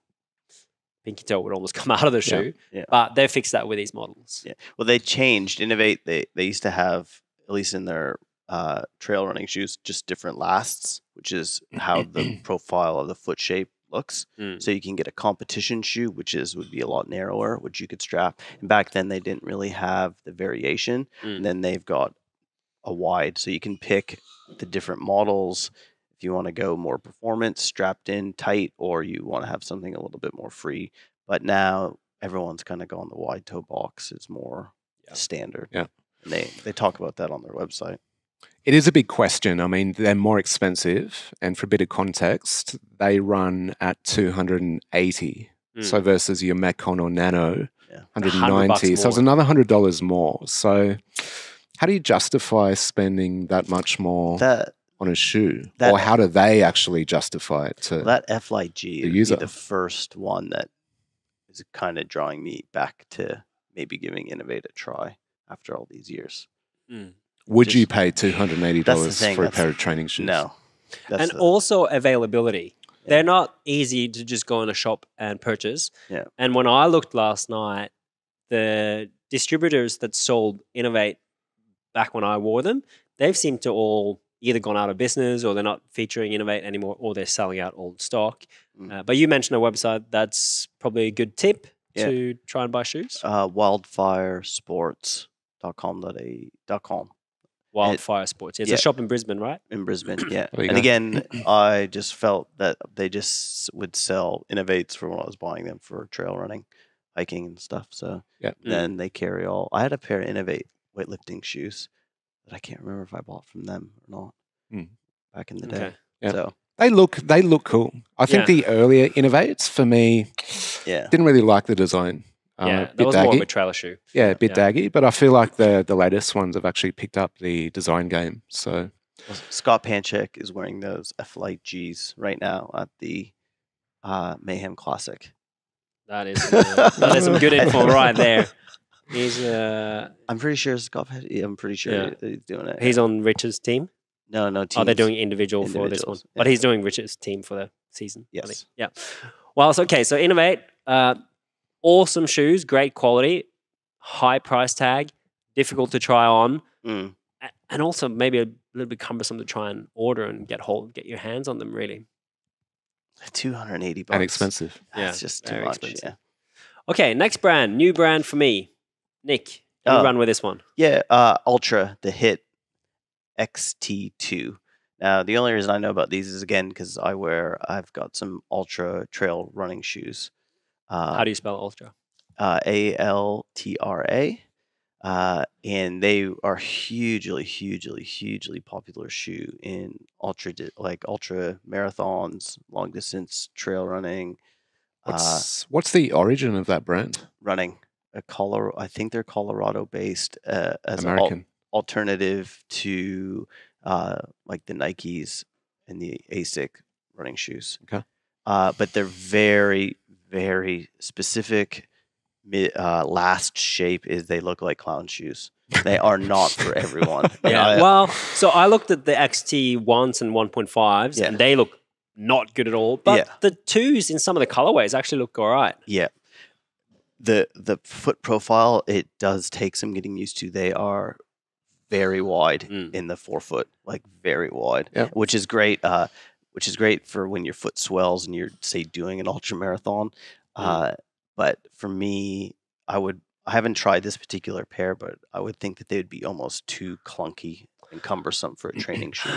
pinky toe would almost come out of the shoe. Yeah, yeah. But they fixed that with these models. Yeah. Well, they changed. Inov eight, they they used to have, at least in their uh, trail running shoes, just different lasts, which is how the profile of the foot shape looks. Mm. So you can get a competition shoe, which is would be a lot narrower, which you could strap. And back then they didn't really have the variation. Mm. And then they've got a wide, so you can pick the different models if you want to go more performance, strapped in, tight, or you want to have something a little bit more free. But now everyone's kind of gone the wide toe box is more yeah. standard. Yeah, and they they talk about that on their website. It is a big question. I mean, they're more expensive, and for a bit of context, they run at two hundred eighty. Mm. So versus your Metcon or Nano, yeah. one hundred ninety. So it's another hundred dollars more. So how do you justify spending that much more that, on a shoe? That, or how do they actually justify it to that F-Lite G the user? Would be the first one that is kind of drawing me back to maybe giving Inov eight a try after all these years. Mm. Would Just, you pay two hundred eighty dollars thing, for a pair the, of training shoes? No. And the, also availability. Yeah. They're not easy to just go in a shop and purchase. Yeah. And when I looked last night, the distributors that sold Inov eight back when I wore them, they've seemed to all either gone out of business or they're not featuring Inov eight anymore or they're selling out old stock. Mm. Uh, but you mentioned a website that's probably a good tip yeah. to try and buy shoes. Uh, wildfire sports dot com. Wildfire Sports. It's yeah. a shop in Brisbane, right? In Brisbane, yeah. And go. Again, I just felt that they just would sell Inov eights for when I was buying them for trail running, hiking and stuff. So yeah. then mm. they carry all. I had a pair of Inov eight weightlifting shoes that I can't remember if I bought from them or not mm. back in the okay. day. Yep. So they look they look cool. I think yeah. the earlier Inov eights for me, yeah, didn't really like the design. Uh, yeah, that bit was daggy. More of a trailer shoe. Yeah, a bit yeah. daggy, but I feel like the the latest ones have actually picked up the design game. So Scott Panchik is wearing those F-Lite G's right now at the uh, Mayhem Classic. That is uh, that is some good info right there. He's uh, I'm pretty sure Scott. I'm pretty sure yeah. he's doing it. He's on Richard's team. No, no. Teams. Oh, they're doing individual for this one, yeah. but he's doing Richard's team for the season. Yes. I think. Yeah. Well, it's okay. So Inov eight. Uh, Awesome shoes, great quality, high price tag, difficult to try on, mm. and also maybe a little bit cumbersome to try and order and get hold, get your hands on them. Really, two hundred and eighty bucks. And expensive. Yeah, it's just too much. Yeah. Okay, next brand, new brand for me, Nick. You oh, run with this one. Yeah, uh, Altra, the Hit X T two. Now, the only reason I know about these is again because I wear. I've got some Altra trail running shoes. Uh, How do you spell Altra? Uh, A L T R A. Uh, and they are hugely, hugely, hugely popular shoe in ultra, like ultra marathons, long distance trail running. What's, uh, what's the origin of that brand? Running. A Colorado, I think they're Colorado-based uh, as an al alternative to uh, like the Nikes and the Asics running shoes. Okay. Uh, but they're very... very specific uh, last shape is they look like clown shoes. They are not for everyone. yeah. I, well, so I looked at the X T ones and one point fives yeah. and they look not good at all. But yeah. the twos in some of the colorways actually look all right. Yeah. The, the foot profile, it does take some getting used to. They are very wide mm. in the forefoot, like very wide, yeah. which is great. Uh, Which is great for when your foot swells and you're, say, doing an ultra marathon. Mm. Uh, but for me, I would I haven't tried this particular pair, but I would think that they would be almost too clunky and cumbersome for a training shoe.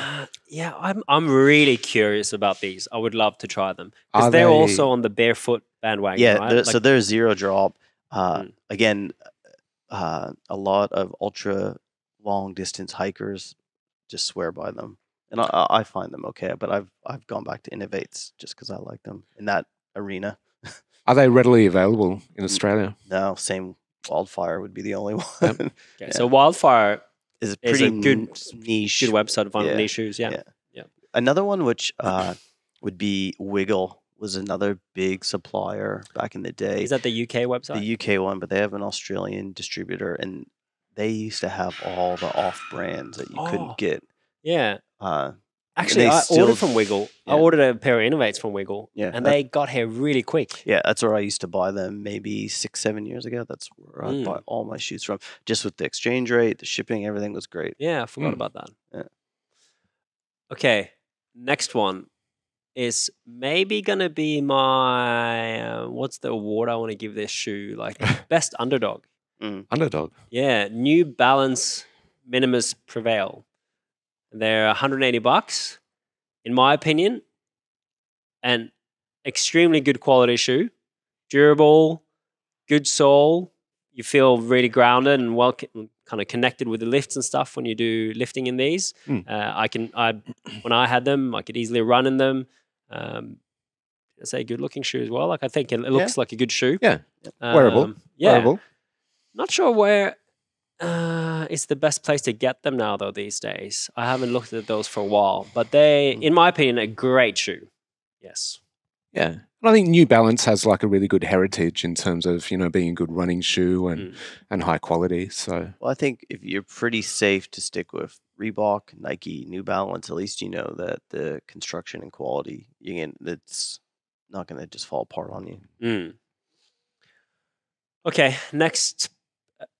Yeah, I'm I'm really curious about these. I would love to try them because they're they... also on the barefoot bandwagon. Yeah, right? they're, like... so they're zero drop. Uh, mm. Again, uh, a lot of ultra long distance hikers just swear by them. And I, I find them okay, but I've I've gone back to Inov eights just because I like them in that arena. Are they readily available in Australia? No, same. Wildfire would be the only one. Yep. Okay, yeah. So Wildfire is a pretty is a good niche, good website to find yeah. niche shoes. Yeah. yeah, yeah. Another one which uh, would be Wiggle was another big supplier back in the day. Is that the U K website? The U K one, but they have an Australian distributor, and they used to have all the off brands that you oh, couldn't get. Yeah. Uh, Actually, I still, ordered from Wiggle. Yeah. I ordered a pair of Inov eights from Wiggle, yeah, and that, they got here really quick. Yeah, that's where I used to buy them maybe six, seven years ago. That's where mm. I buy all my shoes from. Just with the exchange rate, the shipping, everything was great. Yeah, I forgot mm. about that. Yeah. Okay, next one is maybe going to be my, uh, what's the award I want to give this shoe? Like best underdog. Mm. Underdog? Yeah, New Balance Minimus Prevail. They're one hundred eighty bucks, in my opinion, an extremely good quality shoe, durable, good sole. You feel really grounded and well, kind of connected with the lifts and stuff when you do lifting in these. Mm. Uh, I can, I when I had them, I could easily run in them. Um, it's a good looking shoe as well. Like I think it, it looks yeah. like a good shoe. Yeah, um, wearable. Yeah, wearable. Not sure where. Uh, it's the best place to get them now, though, these days. I haven't looked at those for a while, but they, in my opinion, a great shoe. Yes. Yeah. And I think New Balance has like a really good heritage in terms of, you know, being a good running shoe and, mm. and high quality. So, well, I think if you're pretty safe to stick with Reebok, Nike, New Balance, at least you know that the construction and quality, you can, it's not going to just fall apart on you. Mm. Okay. Next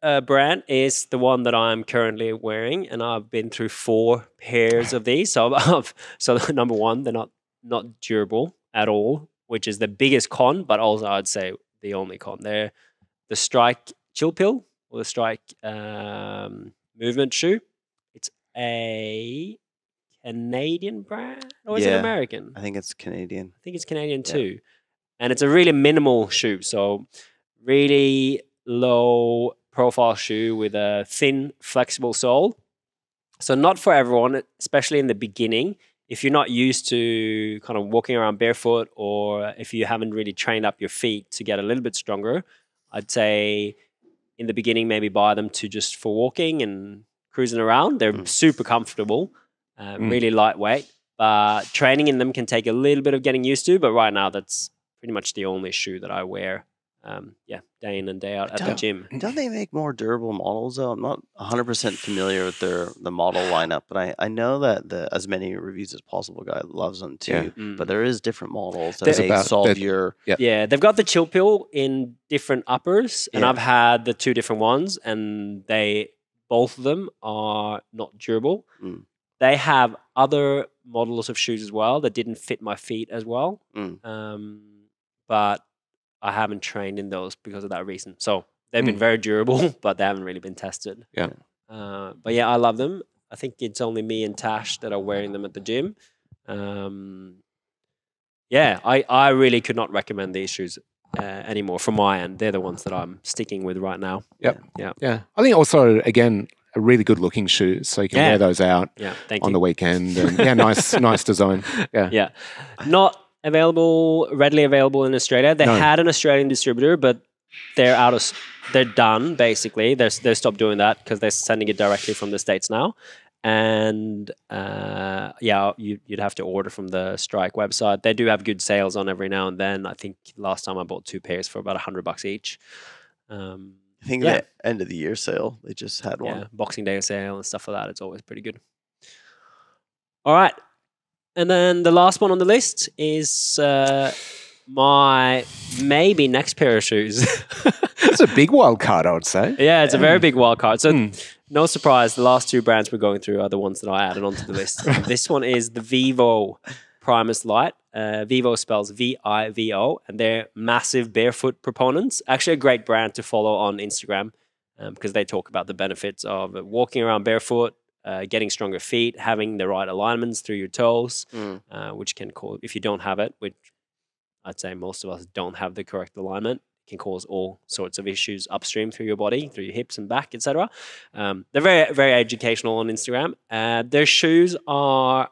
Uh, brand is the one that I'm currently wearing, and I've been through four pairs of these. So, I've, so number one, they're not not durable at all, which is the biggest con, but also I'd say the only con. They're the Strike Chill Pill or the Strike um, Movement shoe. It's a Canadian brand, or is yeah, it American? I think it's Canadian. I think it's Canadian yeah. too, and it's a really minimal shoe. So, really low profile shoe with a thin, flexible sole. So not for everyone, especially in the beginning. If you're not used to kind of walking around barefoot, or if you haven't really trained up your feet to get a little bit stronger, I'd say in the beginning, maybe buy them to just for walking and cruising around. They're mm. super comfortable, um, mm. really lightweight. But training in them can take a little bit of getting used to. But right now, that's pretty much the only shoe that I wear. Um, yeah, day in and day out at don't, the gym. Don't they make more durable models though? I'm not one hundred percent familiar with their the model lineup, but I, I know that the as many reviews as possible guy loves them too. Yeah. Mm. But there is different models that they solve your... Yeah. yeah, they've got the Chill Pill in different uppers, and yeah. I've had the two different ones, and they both of them are not durable. Mm. They have other models of shoes as well that didn't fit my feet as well. Mm. Um, but... I haven't trained in those because of that reason. So they've mm. been very durable, but they haven't really been tested. Yeah. Uh, but yeah, I love them. I think it's only me and Tash that are wearing them at the gym. Um, yeah, I, I really could not recommend these shoes uh, anymore from my end. They're the ones that I'm sticking with right now. Yep. Yeah. Yeah. I think also, again, a really good looking shoe. So you can yeah. wear those out yeah, thank on you. the weekend. And yeah, nice, nice design. Yeah. Yeah. Not... available, readily available in Australia. They no. had an Australian distributor, but they're out of, they're done basically. They're, they stopped doing that because they're sending it directly from the States now. And uh, yeah, you, you'd have to order from the Strike website. They do have good sales on every now and then. I think last time I bought two pairs for about a hundred bucks each. Um, I think yeah. the end of the year sale, they just had one. Yeah, Boxing Day sale and stuff like that. It's always pretty good. All right. And then the last one on the list is uh, my maybe next pair of shoes. It's a big wild card, I would say. Yeah, it's um, a very big wild card. So mm. no surprise, the last two brands we're going through are the ones that I added onto the list. This one is the Vivo Primus Lite. Uh, Vivo spells V I V O, and they're massive barefoot proponents. Actually a great brand to follow on Instagram um, because they talk about the benefits of walking around barefoot, Uh, getting stronger feet, having the right alignments through your toes, mm. uh, which can cause, if you don't have it, which I'd say most of us don't have the correct alignment, can cause all sorts of issues upstream through your body, through your hips and back, et cetera. Um, they're very, very educational on Instagram. Uh, their shoes are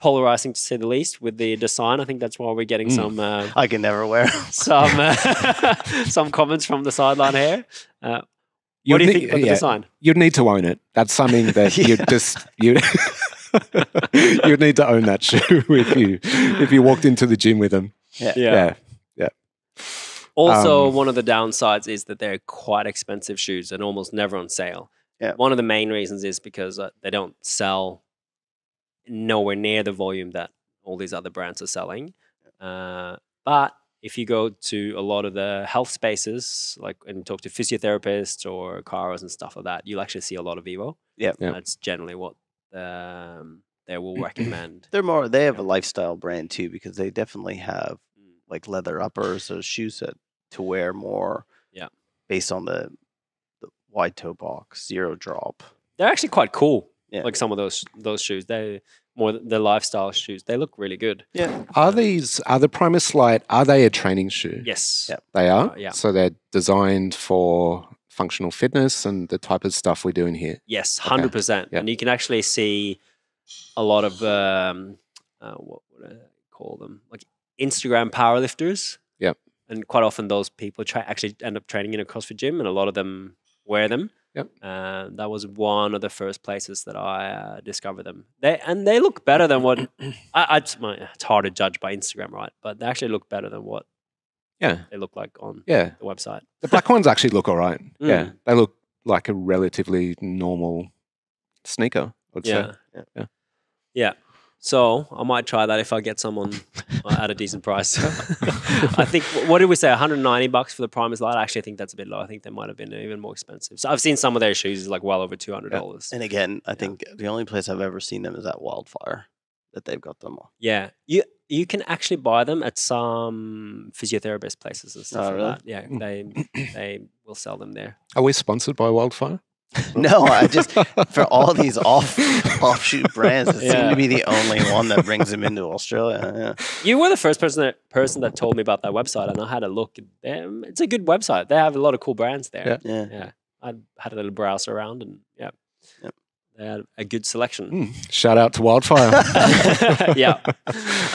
polarizing to say the least with the design. I think that's why we're getting mm. some... Uh, I can never wear some, uh, some comments from the sideline here. Uh, You'd what do you need, think about yeah, the design? You'd need to own it. That's something that yeah. you'd just... You'd, you'd need to own that shoe if you, if you walked into the gym with them. Yeah. Yeah. yeah. yeah. Also, um, one of the downsides is that they're quite expensive shoes and almost never on sale. Yeah. One of the main reasons is because uh, they don't sell nowhere near the volume that all these other brands are selling. Uh, but... if you go to a lot of the health spaces, like and talk to physiotherapists or chiros and stuff like that, you'll actually see a lot of Vivo. Yeah, yep. That's generally what um, they will recommend. They're more. They have a lifestyle brand too because they definitely have like leather uppers or shoes that to wear more. Yeah, based on the, the wide toe box, zero drop. They're actually quite cool. Yeah. Like some of those those shoes. They. More the lifestyle shoes. They look really good. Yeah. Are these, are the Primus Lite, are they a training shoe? Yes. Yep. They are? Uh, yeah. So they're designed for functional fitness and the type of stuff we're doing here? Yes, okay. one hundred percent. Yep. And you can actually see a lot of, um, uh, what would I call them? Like Instagram powerlifters. Yeah. And quite often those people tra- actually end up training in a CrossFit gym and a lot of them wear them. Yep. Uh, that was one of the first places that I uh, discovered them. They and they look better than what I, I, it's hard to judge by Instagram, right? But they actually look better than what yeah they look like on yeah. the website. The black ones actually look all right. Mm. Yeah, they look like a relatively normal sneaker. I'd yeah. say. Yeah, yeah, yeah. So I might try that if I get someone at a decent price. I think, what did we say, one hundred ninety bucks for the Primus Lite? I actually think that's a bit low. I think they might have been even more expensive. So I've seen some of their shoes like well over two hundred dollars. Yeah. And again, I yeah. think the only place I've ever seen them is at Wildfire that they've got them on. Yeah. You you can actually buy them at some physiotherapist places and stuff oh, like really? that. Yeah, mm. they, they will sell them there. Are we sponsored by Wildfire? No, I just for all these off offshoot brands, it yeah. seems to be the only one that brings them into Australia. Yeah. You were the first person that, person that told me about that website, and I had a look. Um, it's a good website. They have a lot of cool brands there. Yeah, yeah. yeah. I had a little browse around, and yeah, yep. uh, a good selection. Mm. Shout out to Wildfire. Yeah.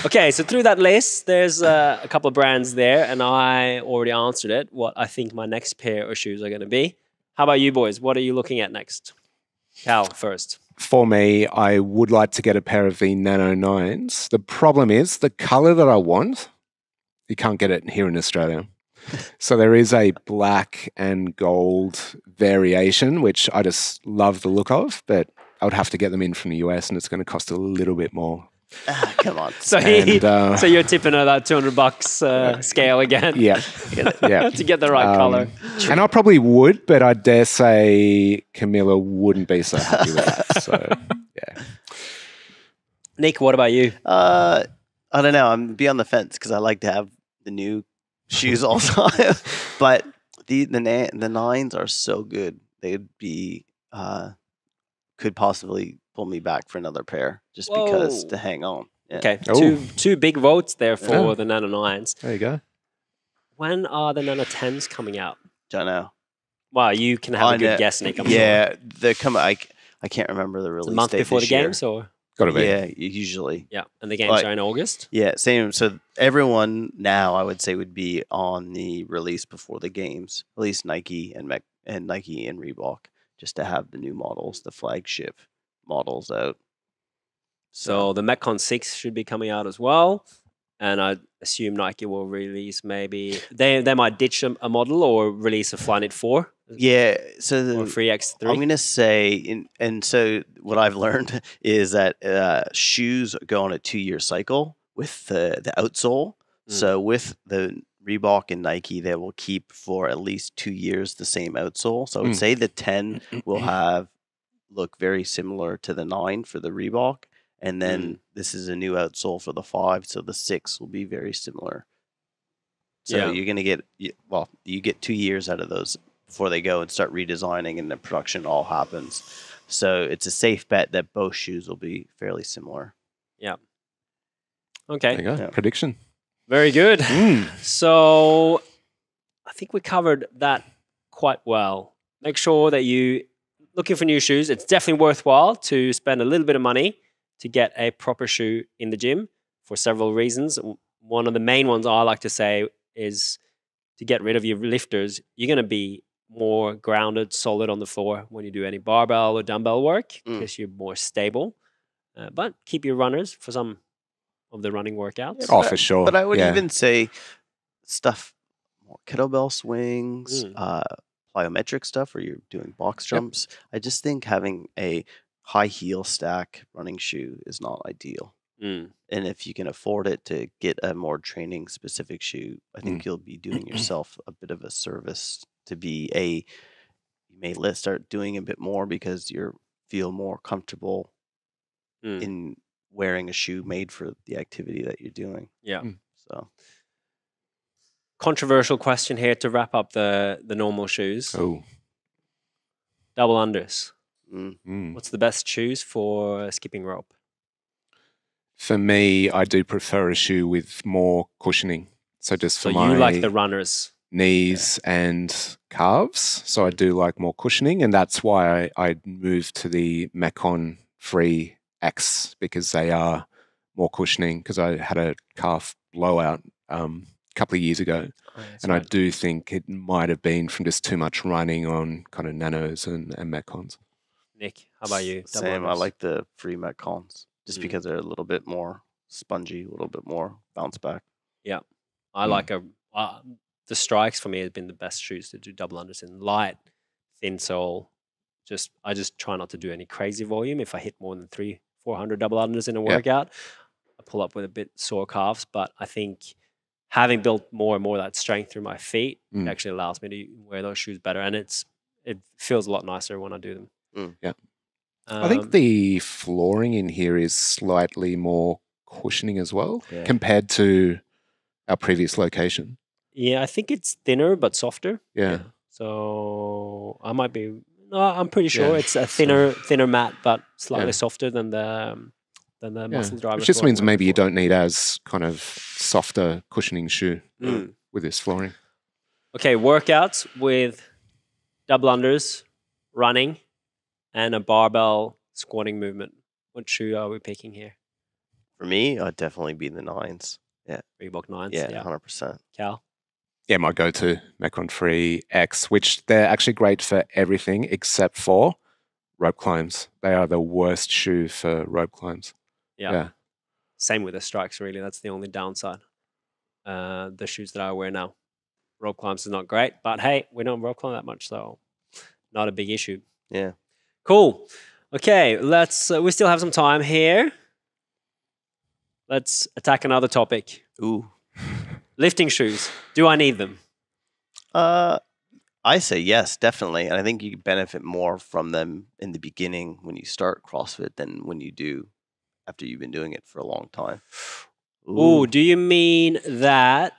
Okay, so through that list, there's uh, a couple of brands there, and I already answered it, what I think my next pair of shoes are going to be. How about you boys? What are you looking at next? Cal, first. For me, I would like to get a pair of the Nano nines. The problem is the color that I want, you can't get it here in Australia. So there is a black and gold variation, which I just love the look of, but I would have to get them in from the U S, and it's going to cost a little bit more. Ah, come on. So and, he, uh, so you're tipping at that two hundred bucks uh, scale again. Yeah. Yeah. To get the right um, color. And I probably would, but I dare say Camilla wouldn't be so happy with that. So, yeah. Nick, what about you? Uh, I don't know. I'm be on the fence because I like to have the new shoes all time. But the the na the nines are so good. They'd be uh, could possibly pull me back for another pair just Whoa. because to hang on. Yeah. Okay, Ooh. two two big votes there for yeah. the Nano nines. There you go. When are the Nano tens coming out? Don't know. Wow, you can have I a good know. guess, Nick. I'm yeah, sure. they come. I I can't remember the release. It's a month date before the year. games, or got to be. Yeah, usually. Yeah, and the games like, are in August. Yeah, same. So everyone now, I would say, would be on the release before the games. At least Nike and Mech and Nike and Reebok, just to have the new models, the flagship models out. So the Metcon six should be coming out as well, and I assume Nike will release maybe they they might ditch a, a model or release a Flyknit four. Yeah, so the Free X three. I'm gonna say, in, and so what I've learned is that uh, shoes go on a two-year cycle with the the outsole. Mm. So with the Reebok and Nike, they will keep for at least two years the same outsole. So I would mm. say the ten will have look very similar to the nine for the Reebok, and then mm. this is a new outsole for the five, so the six will be very similar. So yeah. you're going to get, well, you get two years out of those before they go and start redesigning and the production all happens. So it's a safe bet that both shoes will be fairly similar. Yeah. Okay. There you go. Yeah. Prediction. Very good. Mm. So I think we covered that quite well. Make sure that you... Looking for new shoes, it's definitely worthwhile to spend a little bit of money to get a proper shoe in the gym for several reasons. One of the main ones I like to say is to get rid of your lifters. You're going to be more grounded, solid on the floor when you do any barbell or dumbbell work because mm. you're more stable. Uh, but keep your runners for some of the running workouts. Oh, but, for sure. But I would yeah. even say stuff, more kettlebell swings, mm. uh, plyometric stuff where you're doing box jumps. Yep. I just think having a high heel stack running shoe is not ideal. Mm. And if you can afford it to get a more training specific shoe, I think mm. you'll be doing yourself a bit of a service to be a, you may let start doing a bit more because you feel more comfortable mm. in wearing a shoe made for the activity that you're doing. Yeah. Mm. So. Controversial question here to wrap up the the normal shoes. Oh, double unders. Mm. Mm. What's the best shoes for skipping rope? For me, I do prefer a shoe with more cushioning. So just for so my you like the runners, knees yeah. and calves. So I do like more cushioning, and that's why I, I moved to the Metcon Free X because they are more cushioning. Because I had a calf blowout. Um, couple of years ago, oh, and right. I do think it might have been from just too much running on kind of nanos and, and Metcons. Nick, how about you? Double Same, ones. I like the free Metcons just mm. because they're a little bit more spongy, a little bit more bounce back. Yeah, I mm. like a, uh, the Strikes for me have been the best shoes to do double unders in. Light, thin sole, just, I just try not to do any crazy volume. If I hit more than three, four hundred double unders in a workout, yeah. I pull up with a bit sore calves, but I think having built more and more of that strength through my feet, mm. it actually allows me to wear those shoes better, and it's it feels a lot nicer when I do them. Mm. Yeah, um, I think the flooring in here is slightly more cushioning as well yeah. compared to our previous location. Yeah, I think it's thinner but softer. Yeah, yeah. so I might be. No, I'm pretty sure yeah. it's a thinner thinner mat, but slightly yeah. softer than the. Um, Than the yeah. muscle driver. It just means maybe you don't need as kind of softer cushioning shoe mm. with this flooring. Okay, workouts with double unders, running, and a barbell squatting movement? What shoe are we picking here? For me, I'd definitely be the nines. Yeah. Reebok nines. Yeah, yeah. one hundred percent. Cal? Yeah, my go-to, Metcon Free X, which they're actually great for everything except for rope climbs. They are the worst shoe for rope climbs. Yeah. yeah. Same with the strikes, really. That's the only downside. Uh, the shoes that I wear now. Rope climbs is not great, but hey, we don't rope climb that much, so not a big issue. Yeah. Cool. Okay, let's. Uh, we still have some time here. Let's attack another topic. Ooh. Lifting shoes. Do I need them? Uh, I say yes, definitely. And I think you benefit more from them in the beginning when you start CrossFit than when you do after you've been doing it for a long time. Ooh, Ooh do you mean that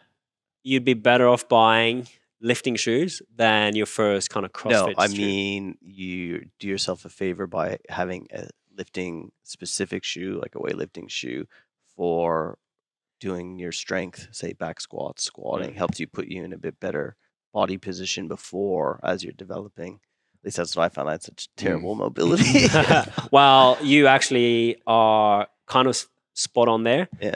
you'd be better off buying lifting shoes than your first kind of CrossFit shoe? No, I mean, you do yourself a favor by having a lifting specific shoe, like a weightlifting shoe, for doing your strength, say back squats, squatting, yeah. helps you put you in a bit better body position before as you're developing. At least that's what I found. I had such terrible mm. mobility. Well, you actually are kind of spot on there. Yeah.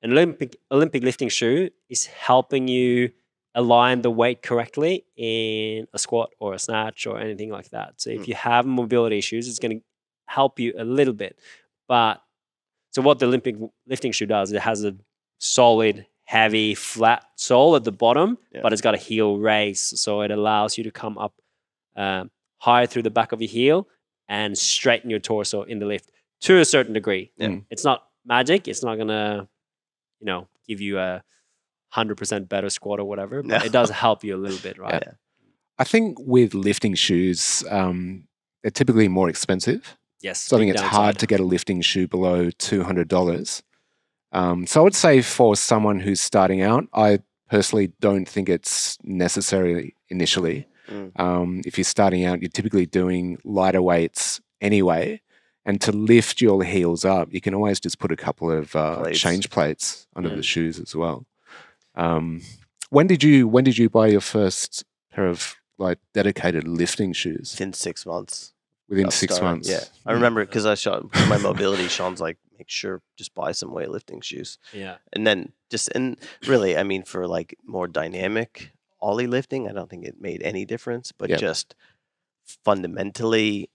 An Olympic, Olympic lifting shoe is helping you align the weight correctly in a squat or a snatch or anything like that. So if mm. you have mobility issues, it's going to help you a little bit. But so what the Olympic lifting shoe does, it has a solid, heavy, flat sole at the bottom, yeah. but it's got a heel raise. So it allows you to come up um, higher through the back of your heel and straighten your torso in the lift to a certain degree. Yeah. It's not magic. It's not going to, you know, give you a one hundred percent better squat or whatever, but no. it does help you a little bit, right? Yeah. I think with lifting shoes, um, they're typically more expensive. Yes. So I think it's downside. hard to get a lifting shoe below two hundred dollars. Um, so I would say for someone who's starting out, I personally don't think it's necessary initially. Mm. Um, if you're starting out, you're typically doing lighter weights anyway. And to lift your heels up, you can always just put a couple of uh, plates. change plates under mm. the shoes as well. Um, when did you when did you buy your first pair of like dedicated lifting shoes? Within six months. Within I'll six start, months. Yeah. I remember because I shot my mobility. Sean's like, make sure, just buy some weightlifting shoes. Yeah. And then just, and really, I mean, for like more dynamic ollie lifting, I don't think it made any difference, but yep. just fundamentally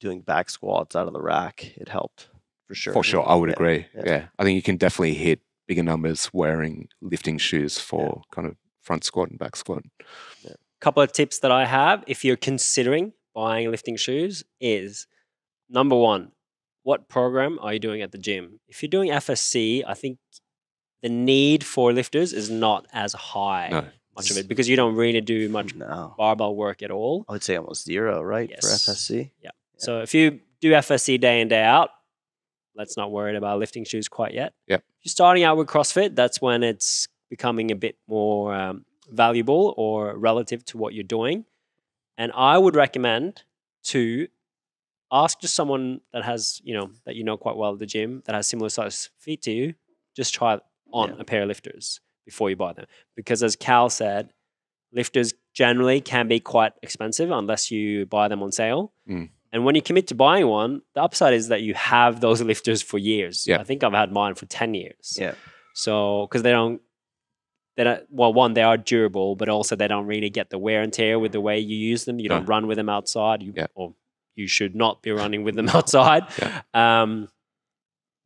doing back squats out of the rack, it helped for sure. For sure. I would yeah. agree. Yeah. yeah. I think you can definitely hit bigger numbers wearing lifting shoes for yeah. kind of front squat and back squat. Yeah. Couple of tips that I have if you're considering buying lifting shoes is, number one, what program are you doing at the gym? If you're doing F S C, I think the need for lifters is not as high, no. much of it, because you don't really do much no. barbell work at all. I would say almost zero, right, yes. for F S C? Yeah. yeah. So if you do F S C day in, day out, let's not worry about lifting shoes quite yet. Yep. If you're starting out with CrossFit, that's when it's becoming a bit more um, valuable or relative to what you're doing. And I would recommend to ask just someone that has, you know, that you know quite well at the gym that has similar size feet to you, just try on yeah. a pair of lifters before you buy them. Because as Cal said, lifters generally can be quite expensive unless you buy them on sale. Mm. And when you commit to buying one, the upside is that you have those lifters for years. Yeah. I think I've had mine for ten years. Yeah. So, because they don't, They don't, well, one, they are durable, but also they don't really get the wear and tear with the way you use them. You no. don't run with them outside, you, yeah. or you should not be running with them outside. Yeah. Um,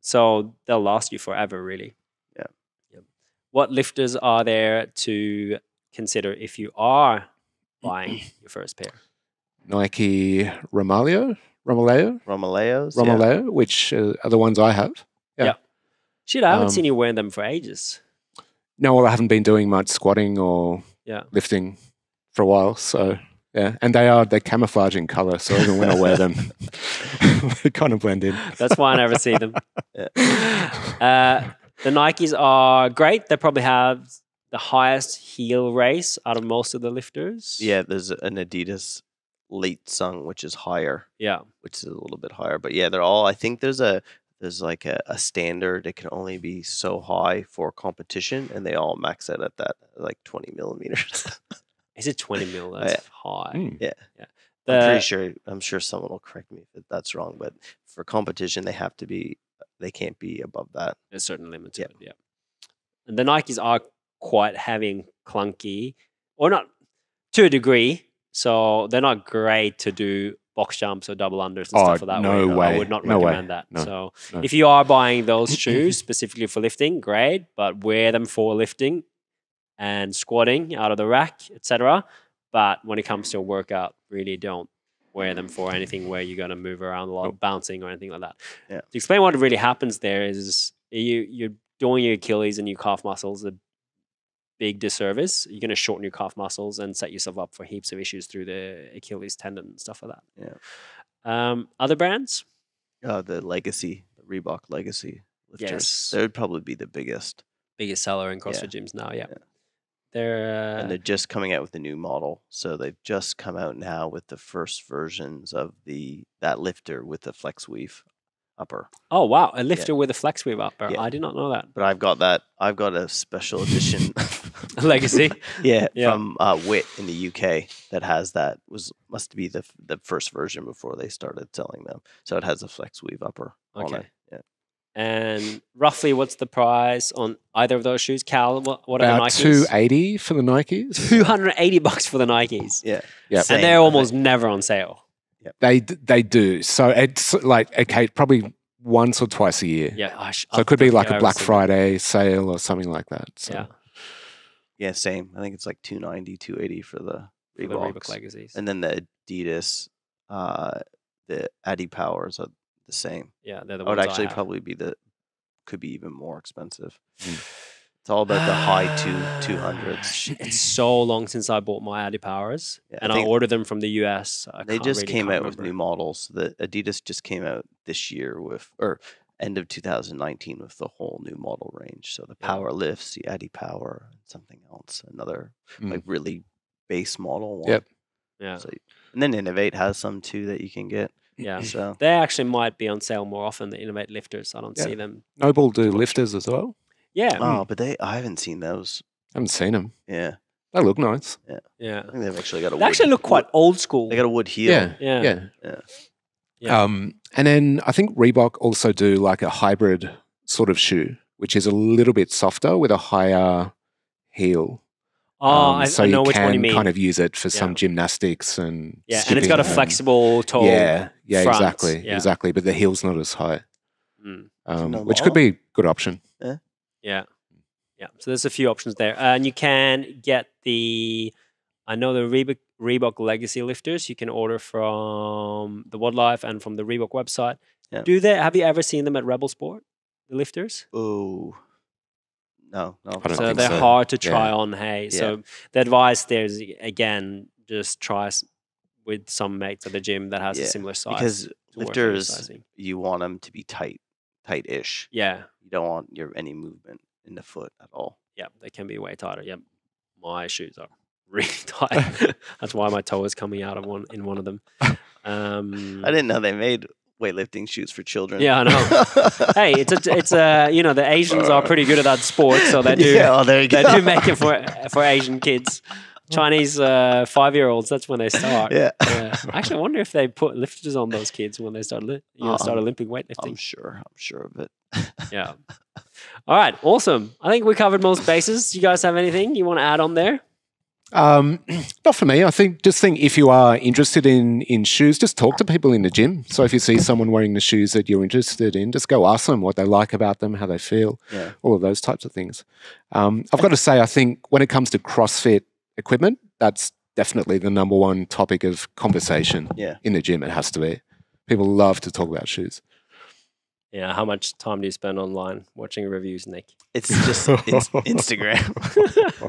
so they'll last you forever, really. Yeah. yeah. What lifters are there to consider if you are buying your first pair? Nike Romaleo, Romaleo, Romaleos, Romaleo, yeah. which uh, are the ones I have. Yeah. yeah. Shit, I haven't um, seen you wearing them for ages. No, well, I haven't been doing much squatting or yeah. lifting for a while. So, yeah. And they are, they're camouflage in color. So even when I wear them, they kind of blend in. That's why I never see them. Yeah. Uh, the Nikes are great. They probably have the highest heel raise out of most of the lifters. Yeah, there's an Adidas late sung, which is higher. Yeah. Which is a little bit higher. But yeah, they're all, I think there's a, There's like a, a standard. It can only be so high for competition, and they all max out at that, like twenty millimeters. Is it twenty mil? That's yeah. high. Mm. Yeah. yeah. The, I'm pretty sure. I'm sure someone will correct me if that's wrong, but for competition, they have to be. They can't be above that. There's certain limits. Yeah, it, yeah. And the Nikes are quite having clunky, or not to a degree. So they're not great to do box jumps or double unders and oh, stuff like that. No way. way. I would not no recommend way. that. No. So no. if you are buying those shoes specifically for lifting, great, but wear them for lifting and squatting out of the rack, et cetera. But when it comes to a workout, really don't wear them for anything where you're going to move around a lot, oh. bouncing or anything like that. Yeah. To explain what really happens there is you, you're doing your Achilles and your calf muscles a big disservice. You're going to shorten your calf muscles and set yourself up for heaps of issues through the Achilles tendon and stuff like that. Yeah. Um, other brands? Uh, the Legacy, the Reebok Legacy lifters. Yes. They would probably be the biggest. Biggest seller in CrossFit yeah. gyms now, yeah. yeah. They're, uh, and they're just coming out with a new model. So they've just come out now with the first versions of the that lifter with the flex weave upper. Oh, wow. A lifter yeah. with a flex weave upper. Yeah. I did not know that. But I've got that. I've got a special edition. Legacy? yeah, yeah. From uh, W I T in the U K that has that. Was Must be the the first version before they started selling them. So it has a flex weave upper. Okay. On it. Yeah. And roughly, what's the price on either of those shoes? Cal, what, what are the Nikes? Two eighty for the Nikes. Two hundred eighty bucks for the Nikes. Yeah, yeah. And they're almost never on sale. Yep. They they do. So it's like okay, probably once or twice a year. Yeah. I sh so it could be like a Black Friday sale or something like that. So. Yeah. Yeah. Same. I think it's like two ninety, two eighty for the Reebok, Reebok Legacies, and then the Adidas, uh, the Adi Powers. Are the same. Yeah, they're the ones I would actually I probably be the could be even more expensive. It's all about the high two two hundreds. It's so long since I bought my Adi Powers, yeah, and I, I ordered them from the U S. I they just really came out remember. with new models. The Adidas just came out this year with, or end of two thousand nineteen, with the whole new model range. So the Power yeah. lifts, the Adi Power, something else, another mm. like really base model one. Yep. Yeah. So, and then Inov eight has some too that you can get. Yeah, so they actually might be on sale more often. The Inov eight lifters, I don't yeah. see them. Nobull do lifters as well. Yeah. Oh, but they I haven't seen those. I haven't seen them. Yeah, they look nice. Yeah, yeah. I think they've actually got a. They wood, actually look quite wood, old school. They got a wood heel. Yeah, yeah, yeah. yeah. yeah. Um, and then I think Reebok also do like a hybrid sort of shoe, which is a little bit softer with a higher heel. Oh, um, I, so I know which one you mean. So you can kind of use it for yeah. some gymnastics and yeah, and it's got a and, flexible toe. Yeah, yeah, front. exactly, yeah. exactly. But the heel's not as high, mm. um, no which could be a good option. Yeah. yeah, yeah. So there's a few options there, uh, and you can get the. I know the Reebok Reebok Legacy lifters. You can order from the Wildlife and from the Reebok website. Yeah. Do they? Have you ever seen them at Rebel Sport? The lifters. Oh. No, no. So they're so. hard to try yeah. on, hey. Yeah. So the advice there is, again, just try with some mates at the gym that has yeah. a similar size. Because lifters, you want them to be tight, tight-ish. Yeah. You don't want your any movement in the foot at all. Yeah, they can be way tighter. Yep. My shoes are really tight. That's why my toe is coming out of one in one of them. Um, I didn't know they made... weightlifting shoes for children. Yeah, I know. Hey, it's a, it's a, you know, the Asians are pretty good at that sport, so they do, yeah, oh, there you go. They do make it for for Asian kids. Chinese uh, five-year-olds, that's when they start. Yeah. yeah. Actually, I wonder if they put lifters on those kids when they start, you know, start um, Olympic weightlifting. I'm sure. I'm sure of it. yeah. All right. Awesome. I think we covered most bases. You guys have anything you want to add on there? Um, not for me. I think just think if you are interested in in shoes, just talk to people in the gym. So if you see someone wearing the shoes that you're interested in, just go ask them what they like about them, how they feel, yeah. all of those types of things. Um, I've got to say, I think when it comes to CrossFit equipment, that's definitely the number one topic of conversation yeah. in the gym. It has to be. People love to talk about shoes. Yeah, how much time do you spend online watching reviews, Nick? It's just it's Instagram.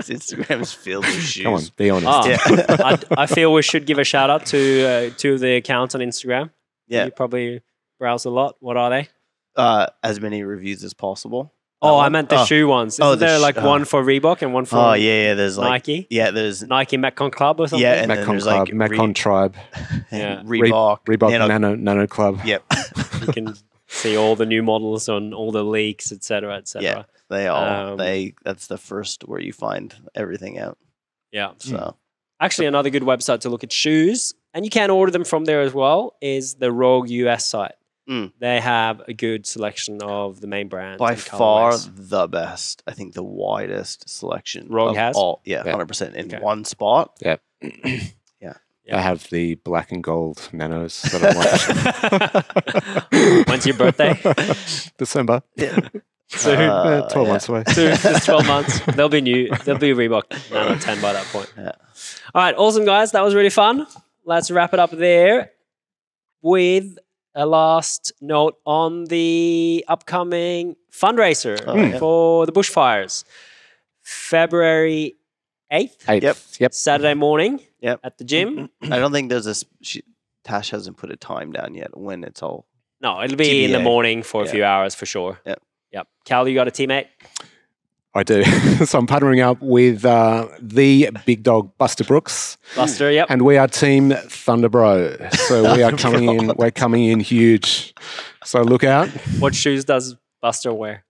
Instagram's filled with shoes. Come on, be honest. Oh, yeah. I, I feel we should give a shout out to uh, to the accounts on Instagram. Yeah, you probably browse a lot. What are they? Uh, as many reviews as possible. Oh, I meant the oh. shoe ones. Isn't oh, the there like oh. one for Reebok and one for oh, yeah, yeah. There's like, Nike? Yeah, there's Nike Metcon Club or something? Yeah, and Metcon there's Club, like Metcon Tribe. yeah. Reebok. Reebok Nano, Nano, Nano Club. Yep. you can... see all the new models on all the leaks, et cetera, et cetera. Yeah, they all, um, they, that's the first where you find everything out. Yeah. So actually another good website to look at shoes and you can order them from there as well, is the Rogue U S site. Mm. They have a good selection of the main brands. By far the best. I think the widest selection. Rogue has? All, yeah, yeah, one hundred percent in okay. one spot. Yeah. Yeah. Yeah. I have the black and gold Nanos that I'm watching. When's your birthday? December. Yeah. So uh, twelve yeah. months away. Soon, just twelve months. They'll be new. They'll be a Reebok Nano ten by that point. Yeah. All right, awesome guys. That was really fun. Let's wrap it up there with a last note on the upcoming fundraiser oh, yeah. for the bushfires, February eighth. Yep. Yep. Saturday morning. Yep. At the gym. I don't think there's a. She, Tash hasn't put a time down yet when it's all. No, it'll be T B A. In the morning for yeah. a few hours for sure. Yep. Yep. Cal, you got a teammate? I do. So I'm partnering up with uh, the big dog, Buster Brooks. Buster, yep. And we are Team Thunderbro. So we are coming in, we're coming in huge. So look out. What shoes does Buster wear?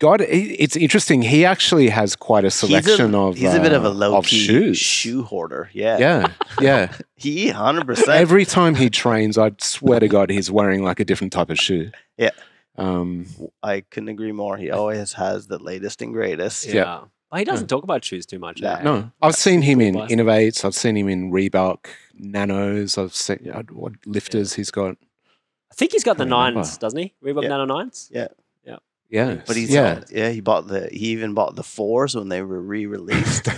God, it's interesting. He actually has quite a selection he's a, of He's uh, a bit of a low-key shoe hoarder. Yeah. Yeah. Yeah. He one hundred percent. Every time he trains, I swear to God, he's wearing like a different type of shoe. Yeah. Um, I couldn't agree more. He always has the latest and greatest. Yeah. yeah. Well, he doesn't no. talk about shoes too much. No. no. I've That's seen him in Inov eights. I've seen him in Reebok Nanos. I've seen yeah. what lifters yeah. he's got. I think he's got the nines, doesn't he? Reebok yeah. Nano nines? Yeah. Yeah. Yeah. But he's yeah. Got, yeah, he bought the he even bought the fours when they were re-released.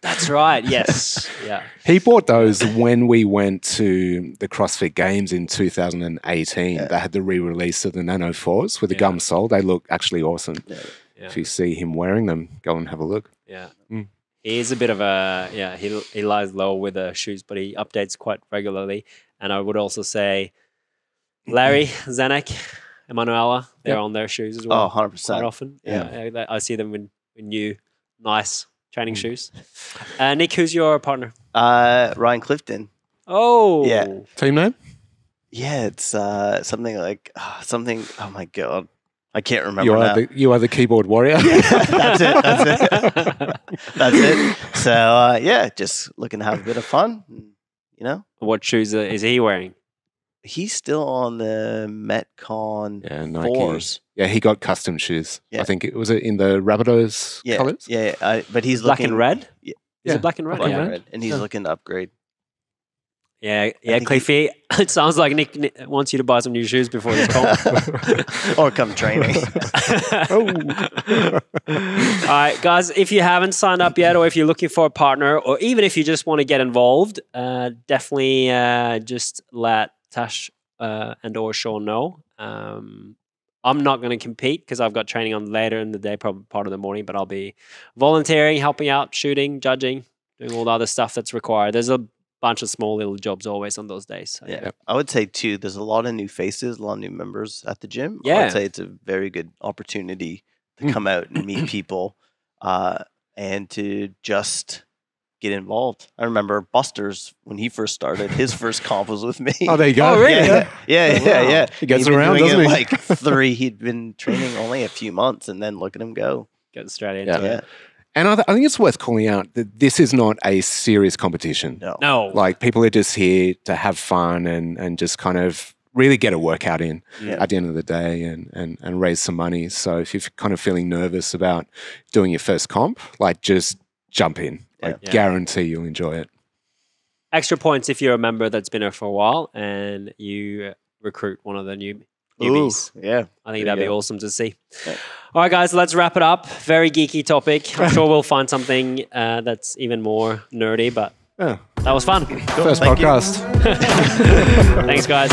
That's right. Yes. Yeah. He bought those when we went to the CrossFit Games in two thousand eighteen. Yeah. They had the re-release of the Nano fours with the yeah. gum sole. They look actually awesome. Yeah. Yeah. If you see him wearing them, go and have a look. Yeah. Mm. He is a bit of a, yeah, he, he lies low with the shoes, but he updates quite regularly. And I would also say Larry Zanek, Emanuela, they're yep. on their shoes as well. Oh, one hundred percent. Quite often. Yeah. yeah. I see them in, in new, nice training shoes. Uh, Nick, who's your partner? Uh, Ryan Clifton. Oh. Yeah. Team name? Yeah, it's uh, something like, uh, something, oh my God. I can't remember you are now. The, you are the keyboard warrior. Yeah, that's it. That's it. That's it. So, uh, yeah, just looking to have a bit of fun, you know. What shoes is he wearing? He's still on the Metcon yeah, Nike. fours. Yeah, he got custom shoes. Yeah. I think it was it in the Rabbitohs yeah. colors. Yeah, yeah. I, but he's black looking, and red. Yeah. Is yeah. it black and red? Black yeah. and red, and he's yeah. looking to upgrade. Yeah, yeah, Cliffy. He, it sounds like Nick, Nick wants you to buy some new shoes before this comp, or come training. Oh. All right, guys. If you haven't signed up yet, or if you're looking for a partner, or even if you just want to get involved, uh, definitely uh, just let Tash uh, and or Sean know. Um, I'm not going to compete because I've got training on later in the day, probably part of the morning, but I'll be volunteering, helping out, shooting, judging, doing all the other stuff that's required. There's a bunch of small little jobs always on those days. So, yeah. yeah. I would say too, there's a lot of new faces, a lot of new members at the gym. Yeah. I would say it's a very good opportunity to come out and meet people uh, and to just get involved. I remember Buster's when he first started. His first comp was with me. Oh, there you go. Oh, really? Yeah, yeah, yeah. yeah, wow. yeah. He gets around, doesn't he? Like three. He'd been training only a few months, and then look at him go, getting straight into yeah. it. Yeah. And I, th I think it's worth calling out that this is not a serious competition. No, no. Like people are just here to have fun and and just kind of really get a workout in yeah. at the end of the day and, and and raise some money. So if you're kind of feeling nervous about doing your first comp, like just jump in. I yeah. guarantee you'll enjoy it. Extra points if you're a member that's been here for a while and you recruit one of the new newbies. Ooh, yeah. I think that'd be go. awesome to see. Yeah. All right, guys, let's wrap it up. Very geeky topic. I'm sure we'll find something uh, that's even more nerdy, but yeah. that was fun. Cool. First Thank podcast. Thanks, guys.